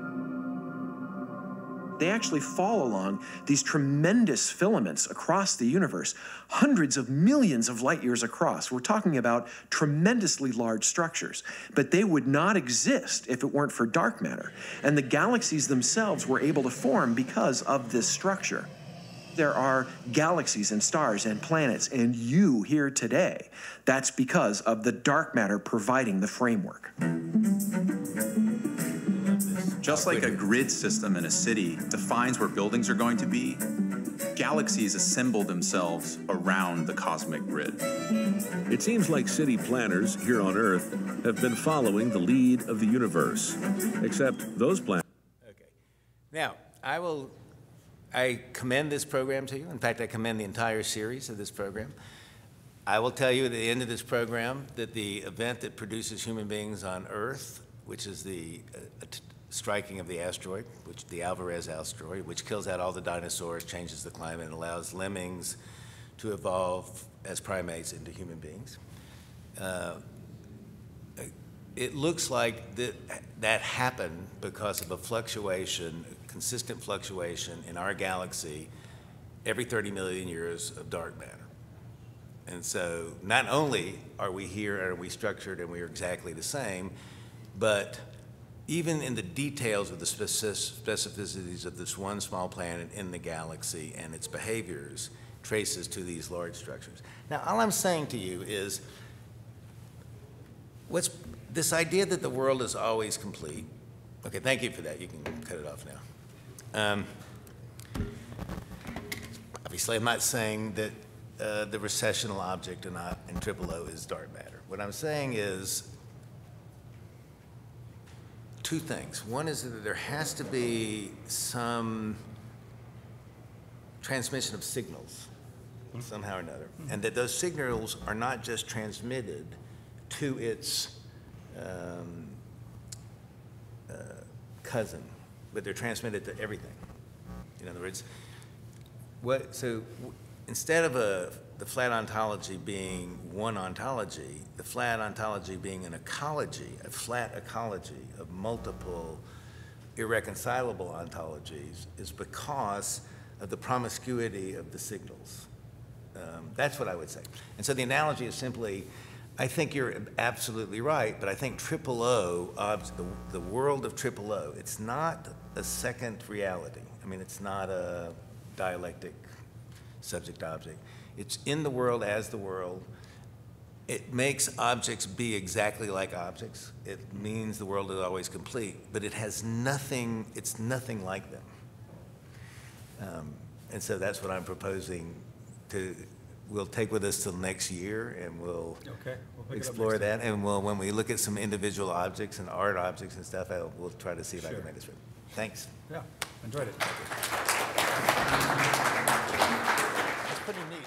They actually fall along these tremendous filaments across the universe, hundreds of millions of light years across. We're talking about tremendously large structures, but they would not exist if it weren't for dark matter. And the galaxies themselves were able to form because of this structure. There are galaxies and stars and planets and you here today. That's because of the dark matter providing the framework. Just like a grid system in a city defines where buildings are going to be, galaxies assemble themselves around the cosmic grid. It seems like city planners here on Earth have been following the lead of the universe, except those planners. Okay. Now, I will, I commend this program to you. In fact, I commend the entire series of this program. I will tell you at the end of this program that the event that produces human beings on Earth, which is the uh, striking of the asteroid, which the Alvarez asteroid, which kills out all the dinosaurs, changes the climate, and allows lemmings to evolve as primates into human beings. Uh, it looks like that, that happened because of a fluctuation, a consistent fluctuation in our galaxy every thirty million years of dark matter. And so not only are we here and are we structured and we are exactly the same, but even in the details of the specificities of this one small planet in the galaxy and its behaviors, traces to these large structures. Now, all I'm saying to you is, what's this idea that the world is always complete? Okay, thank you for that. You can cut it off now. Um, obviously, I'm not saying that Uh, the recessional object in, in triple O is dark matter. What I'm saying is two things. One is that there has to be some transmission of signals somehow or another, and that those signals are not just transmitted to its um, uh, cousin, but they're transmitted to everything. In other words, what so. Instead of a, the flat ontology being one ontology, the flat ontology being an ecology, a flat ecology of multiple irreconcilable ontologies is because of the promiscuity of the signals. Um, that's what I would say. And so the analogy is simply, I think you're absolutely right, but I think triple O, the, the world of triple O, it's not a second reality. I mean, it's not a dialectic subject-object. It's in the world as the world. It makes objects be exactly like objects. It means the world is always complete, but it has nothing, it's nothing like them. Um, and so that's what I'm proposing to, we'll take with us till next year, and we'll, okay. we'll explore that. Time. And we'll, when we look at some individual objects and art objects and stuff, I'll, we'll try to see if sure. I can make this work. Thanks. Yeah, enjoyed it. Thank you. Pretty neat.